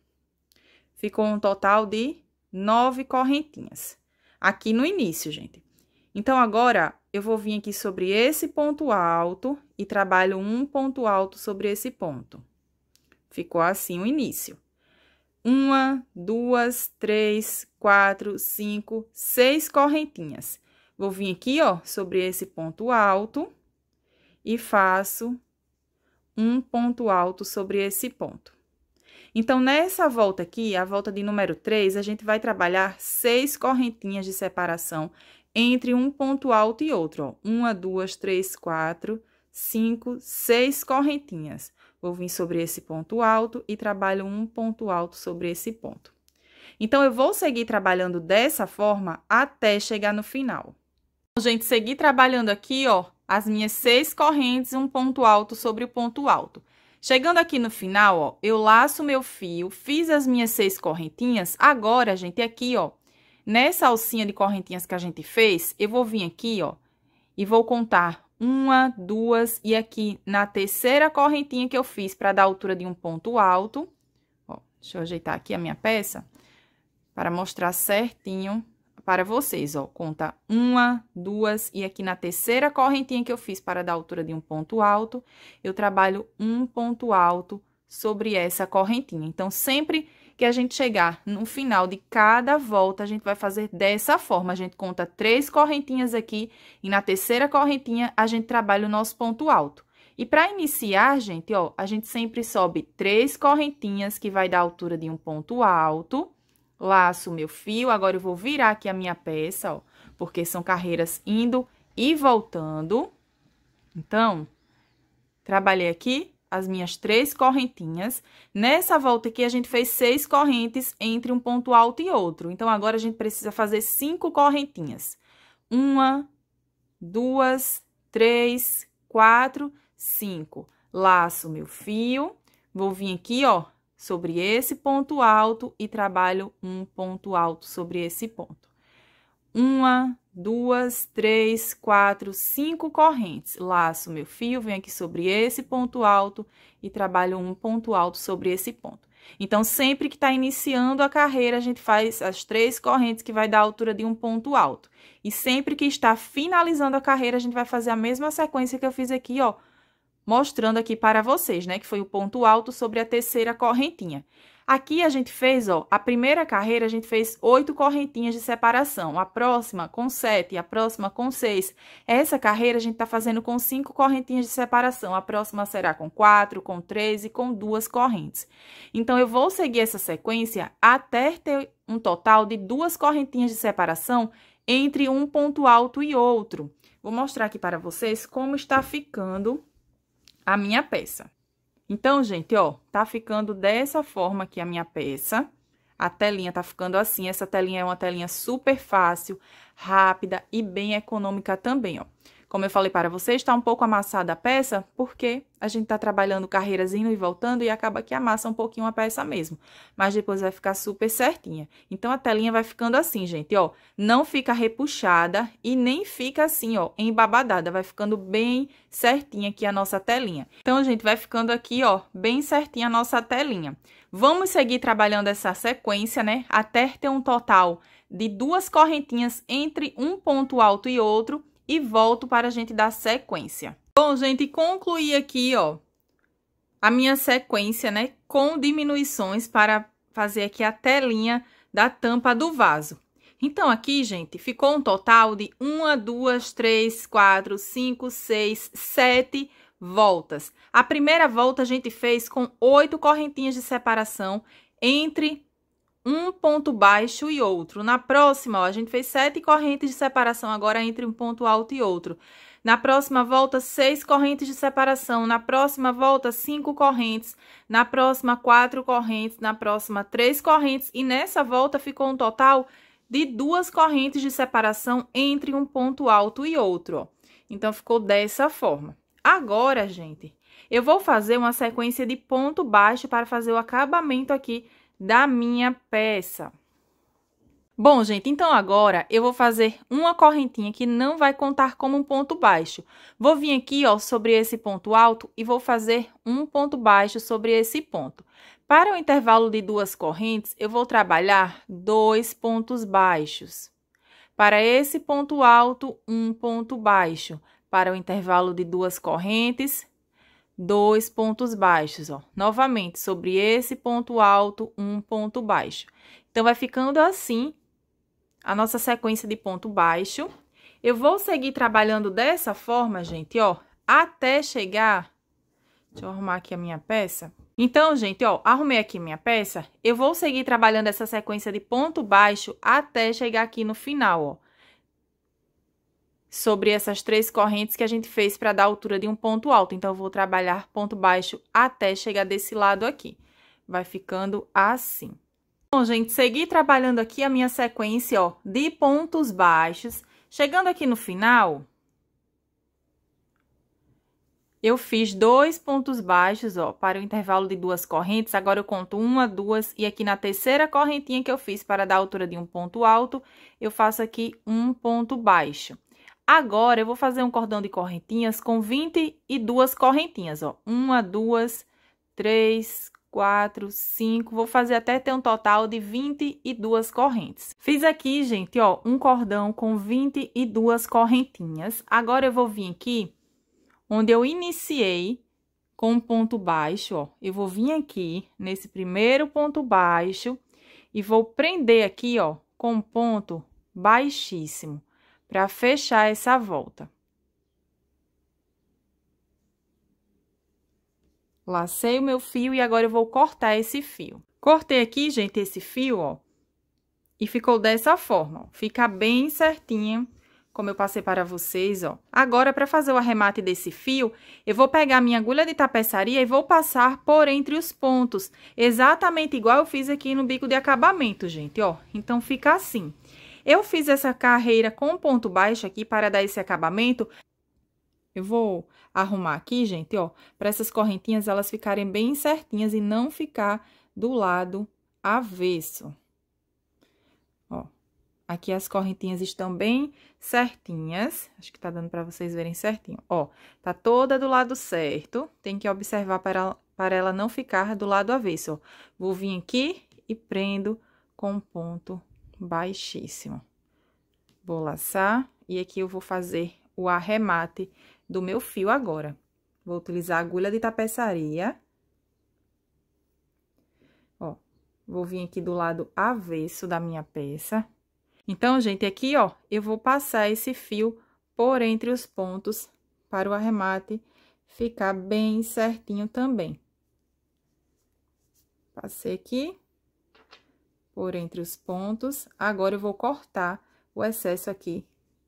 Ficou um total de 9 correntinhas, aqui no início, gente. Então, agora, eu vou vir aqui sobre esse ponto alto e trabalho um ponto alto sobre esse ponto. Ficou assim o início. 1, 2, 3, 4, 5, 6 correntinhas. Vou vir aqui, ó, sobre esse ponto alto e faço um ponto alto sobre esse ponto. Então, nessa volta aqui, a volta de número 3, a gente vai trabalhar 6 correntinhas de separação entre um ponto alto e outro, ó. 1, 2, 3, 4, 5, 6 correntinhas. Vou vir sobre esse ponto alto e trabalho um ponto alto sobre esse ponto. Então, eu vou seguir trabalhando dessa forma até chegar no final. Gente, segui trabalhando aqui, ó, as minhas 6 correntes e um ponto alto sobre o ponto alto. Chegando aqui no final, ó, eu laço meu fio, fiz as minhas 6 correntinhas. Agora, gente, aqui, ó, nessa alcinha de correntinhas que a gente fez, eu vou vir aqui, ó, e vou contar 1, 2, e aqui na terceira correntinha que eu fiz para dar a altura de um ponto alto, ó, deixa eu ajeitar aqui a minha peça para mostrar certinho para vocês, ó, conta 1, 2, e aqui na terceira correntinha que eu fiz para dar a altura de um ponto alto, eu trabalho um ponto alto sobre essa correntinha. Então, sempre que a gente chegar no final de cada volta, a gente vai fazer dessa forma. A gente conta 3 correntinhas aqui e na terceira correntinha a gente trabalha o nosso ponto alto. E para iniciar, gente, ó, a gente sempre sobe 3 correntinhas, que vai dar a altura de um ponto alto. Laço meu fio, agora eu vou virar aqui a minha peça, ó, porque são carreiras indo e voltando. Então, trabalhei aqui as minhas 3 correntinhas. Nessa volta aqui, a gente fez 6 correntes entre um ponto alto e outro. Então, agora, a gente precisa fazer 5 correntinhas. 1, 2, 3, 4, 5. Laço meu fio, vou vir aqui, ó, sobre esse ponto alto e trabalho um ponto alto sobre esse ponto. 1, 2, 3, 4, 5 correntes. Laço meu fio, venho aqui sobre esse ponto alto e trabalho um ponto alto sobre esse ponto. Então, sempre que tá iniciando a carreira, a gente faz as 3 correntes que vai dar a altura de um ponto alto. E sempre que está finalizando a carreira, a gente vai fazer a mesma sequência que eu fiz aqui, ó, mostrando aqui para vocês, né, que foi o ponto alto sobre a terceira correntinha. Aqui a gente fez, ó, a primeira carreira a gente fez 8 correntinhas de separação, a próxima com 7, a próxima com 6. Essa carreira a gente tá fazendo com 5 correntinhas de separação, a próxima será com 4, com 3 e com 2 correntes. Então, eu vou seguir essa sequência até ter um total de 2 correntinhas de separação entre um ponto alto e outro. Vou mostrar aqui para vocês como está ficando a minha peça. Então, gente, ó, tá ficando dessa forma aqui a minha peça. A telinha tá ficando assim. Essa telinha é uma telinha super fácil, rápida e bem econômica também, ó. Como eu falei para vocês, tá um pouco amassada a peça, porque a gente tá trabalhando carreiras indo e voltando e acaba que amassa um pouquinho a peça mesmo. Mas depois vai ficar super certinha. Então, a telinha vai ficando assim, gente, ó. Não fica repuxada e nem fica assim, ó, embabadada. Vai ficando bem certinha aqui a nossa telinha. Então, gente, vai ficando aqui, ó, bem certinha a nossa telinha. Vamos seguir trabalhando essa sequência, né, até ter um total de 2 correntinhas entre um ponto alto e outro. E volto para a gente dar sequência. Bom, gente, concluí aqui, ó, a minha sequência, né, com diminuições para fazer aqui a telinha da tampa do vaso. Então, aqui, gente, ficou um total de 1, 2, 3, 4, 5, 6, 7 voltas. A primeira volta a gente fez com 8 correntinhas de separação entre um ponto baixo e outro. Na próxima, ó, a gente fez 7 correntes de separação agora entre um ponto alto e outro. Na próxima volta, 6 correntes de separação. Na próxima volta, 5 correntes. Na próxima, 4 correntes. Na próxima, 3 correntes. E nessa volta, ficou um total de 2 correntes de separação entre um ponto alto e outro, ó. Então, ficou dessa forma. Agora, gente, eu vou fazer uma sequência de ponto baixo para fazer o acabamento aqui da minha peça. Bom, gente, então agora eu vou fazer uma correntinha que não vai contar como um ponto baixo. Vou vir aqui, ó, sobre esse ponto alto e vou fazer um ponto baixo sobre esse ponto. Para o intervalo de 2 correntes, eu vou trabalhar 2 pontos baixos. Para esse ponto alto, um ponto baixo. Para o intervalo de 2 correntes, 2 pontos baixos, ó. Novamente, sobre esse ponto alto, um ponto baixo. Então, vai ficando assim a nossa sequência de ponto baixo. Eu vou seguir trabalhando dessa forma, gente, ó, até chegar... Deixa eu arrumar aqui a minha peça. Então, gente, ó, arrumei aqui minha peça. Eu vou seguir trabalhando essa sequência de ponto baixo até chegar aqui no final, ó. Sobre essas 3 correntes que a gente fez para dar a altura de um ponto alto. Então, eu vou trabalhar ponto baixo até chegar desse lado aqui. Vai ficando assim. Bom, gente, segui trabalhando aqui a minha sequência, ó, de pontos baixos. Chegando aqui no final, eu fiz 2 pontos baixos, ó, para o intervalo de 2 correntes. Agora, eu conto 1, 2, e aqui na terceira correntinha que eu fiz para dar a altura de um ponto alto, eu faço aqui um ponto baixo. Agora, eu vou fazer um cordão de correntinhas com 22 correntinhas, ó. 1, 2, 3, 4, 5. Vou fazer até ter um total de 22 correntes. Fiz aqui, gente, ó, um cordão com 22 correntinhas. Agora, eu vou vir aqui onde eu iniciei com um ponto baixo, ó. Eu vou vir aqui nesse primeiro ponto baixo e vou prender aqui, ó, com um ponto baixíssimo, para fechar essa volta. Lacei o meu fio e agora eu vou cortar esse fio. Cortei aqui, gente, esse fio, ó, e ficou dessa forma, ó. Fica bem certinho como eu passei para vocês, ó. Agora, para fazer o arremate desse fio, eu vou pegar minha agulha de tapeçaria e vou passar por entre os pontos, exatamente igual eu fiz aqui no bico de acabamento, gente, ó. Então, fica assim. Eu fiz essa carreira com ponto baixo aqui para dar esse acabamento. Eu vou arrumar aqui, gente, ó, para essas correntinhas elas ficarem bem certinhas e não ficar do lado avesso. Ó, aqui as correntinhas estão bem certinhas. Acho que tá dando para vocês verem certinho. Ó, tá toda do lado certo. Tem que observar para ela não ficar do lado avesso, ó. Vou vir aqui e prendo com um ponto baixíssimo. Vou laçar e aqui eu vou fazer o arremate do meu fio agora. Vou utilizar a agulha de tapeçaria. Ó, vou vir aqui do lado avesso da minha peça. Então, gente, aqui, ó, eu vou passar esse fio por entre os pontos para o arremate ficar bem certinho também. Passei aqui por entre os pontos. Agora, eu vou cortar o excesso aqui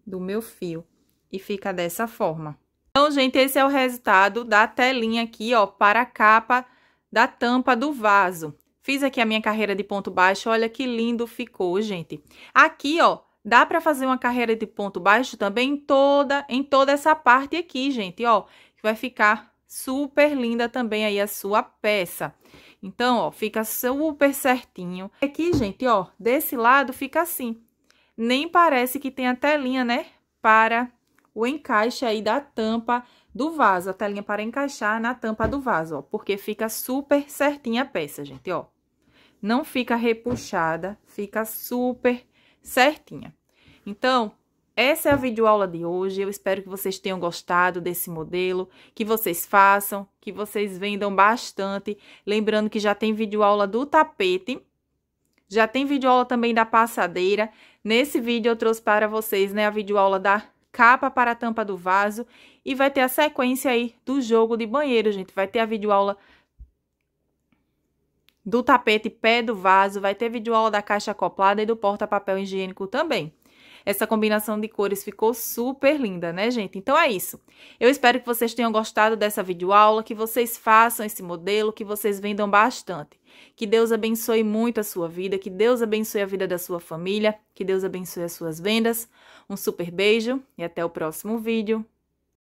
do meu fio. E fica dessa forma. Então, gente, esse é o resultado da telinha aqui, ó, para a capa da tampa do vaso. Fiz aqui a minha carreira de ponto baixo, olha que lindo ficou, gente. Aqui, ó, dá para fazer uma carreira de ponto baixo também em toda essa parte aqui, gente, ó. Vai ficar super linda também aí a sua peça. Então, ó, fica super certinho. Aqui, gente, ó, desse lado fica assim. Nem parece que tem a telinha, né, para o encaixe aí da tampa do vaso, a telinha para encaixar na tampa do vaso, ó, porque fica super certinha a peça, gente, ó. Não fica repuxada, fica super certinha. Então, essa é a videoaula de hoje, eu espero que vocês tenham gostado desse modelo, que vocês façam, que vocês vendam bastante, lembrando que já tem videoaula do tapete, já tem videoaula também da passadeira. Nesse vídeo eu trouxe para vocês, né, a videoaula da capa para a tampa do vaso e vai ter a sequência aí do jogo de banheiro, gente. Vai ter a videoaula do tapete pé do vaso, vai ter videoaula da caixa acoplada e do porta-papel higiênico também. Essa combinação de cores ficou super linda, né, gente? Então, é isso. Eu espero que vocês tenham gostado dessa videoaula, que vocês façam esse modelo, que vocês vendam bastante. Que Deus abençoe muito a sua vida, que Deus abençoe a vida da sua família, que Deus abençoe as suas vendas. Um super beijo e até o próximo vídeo.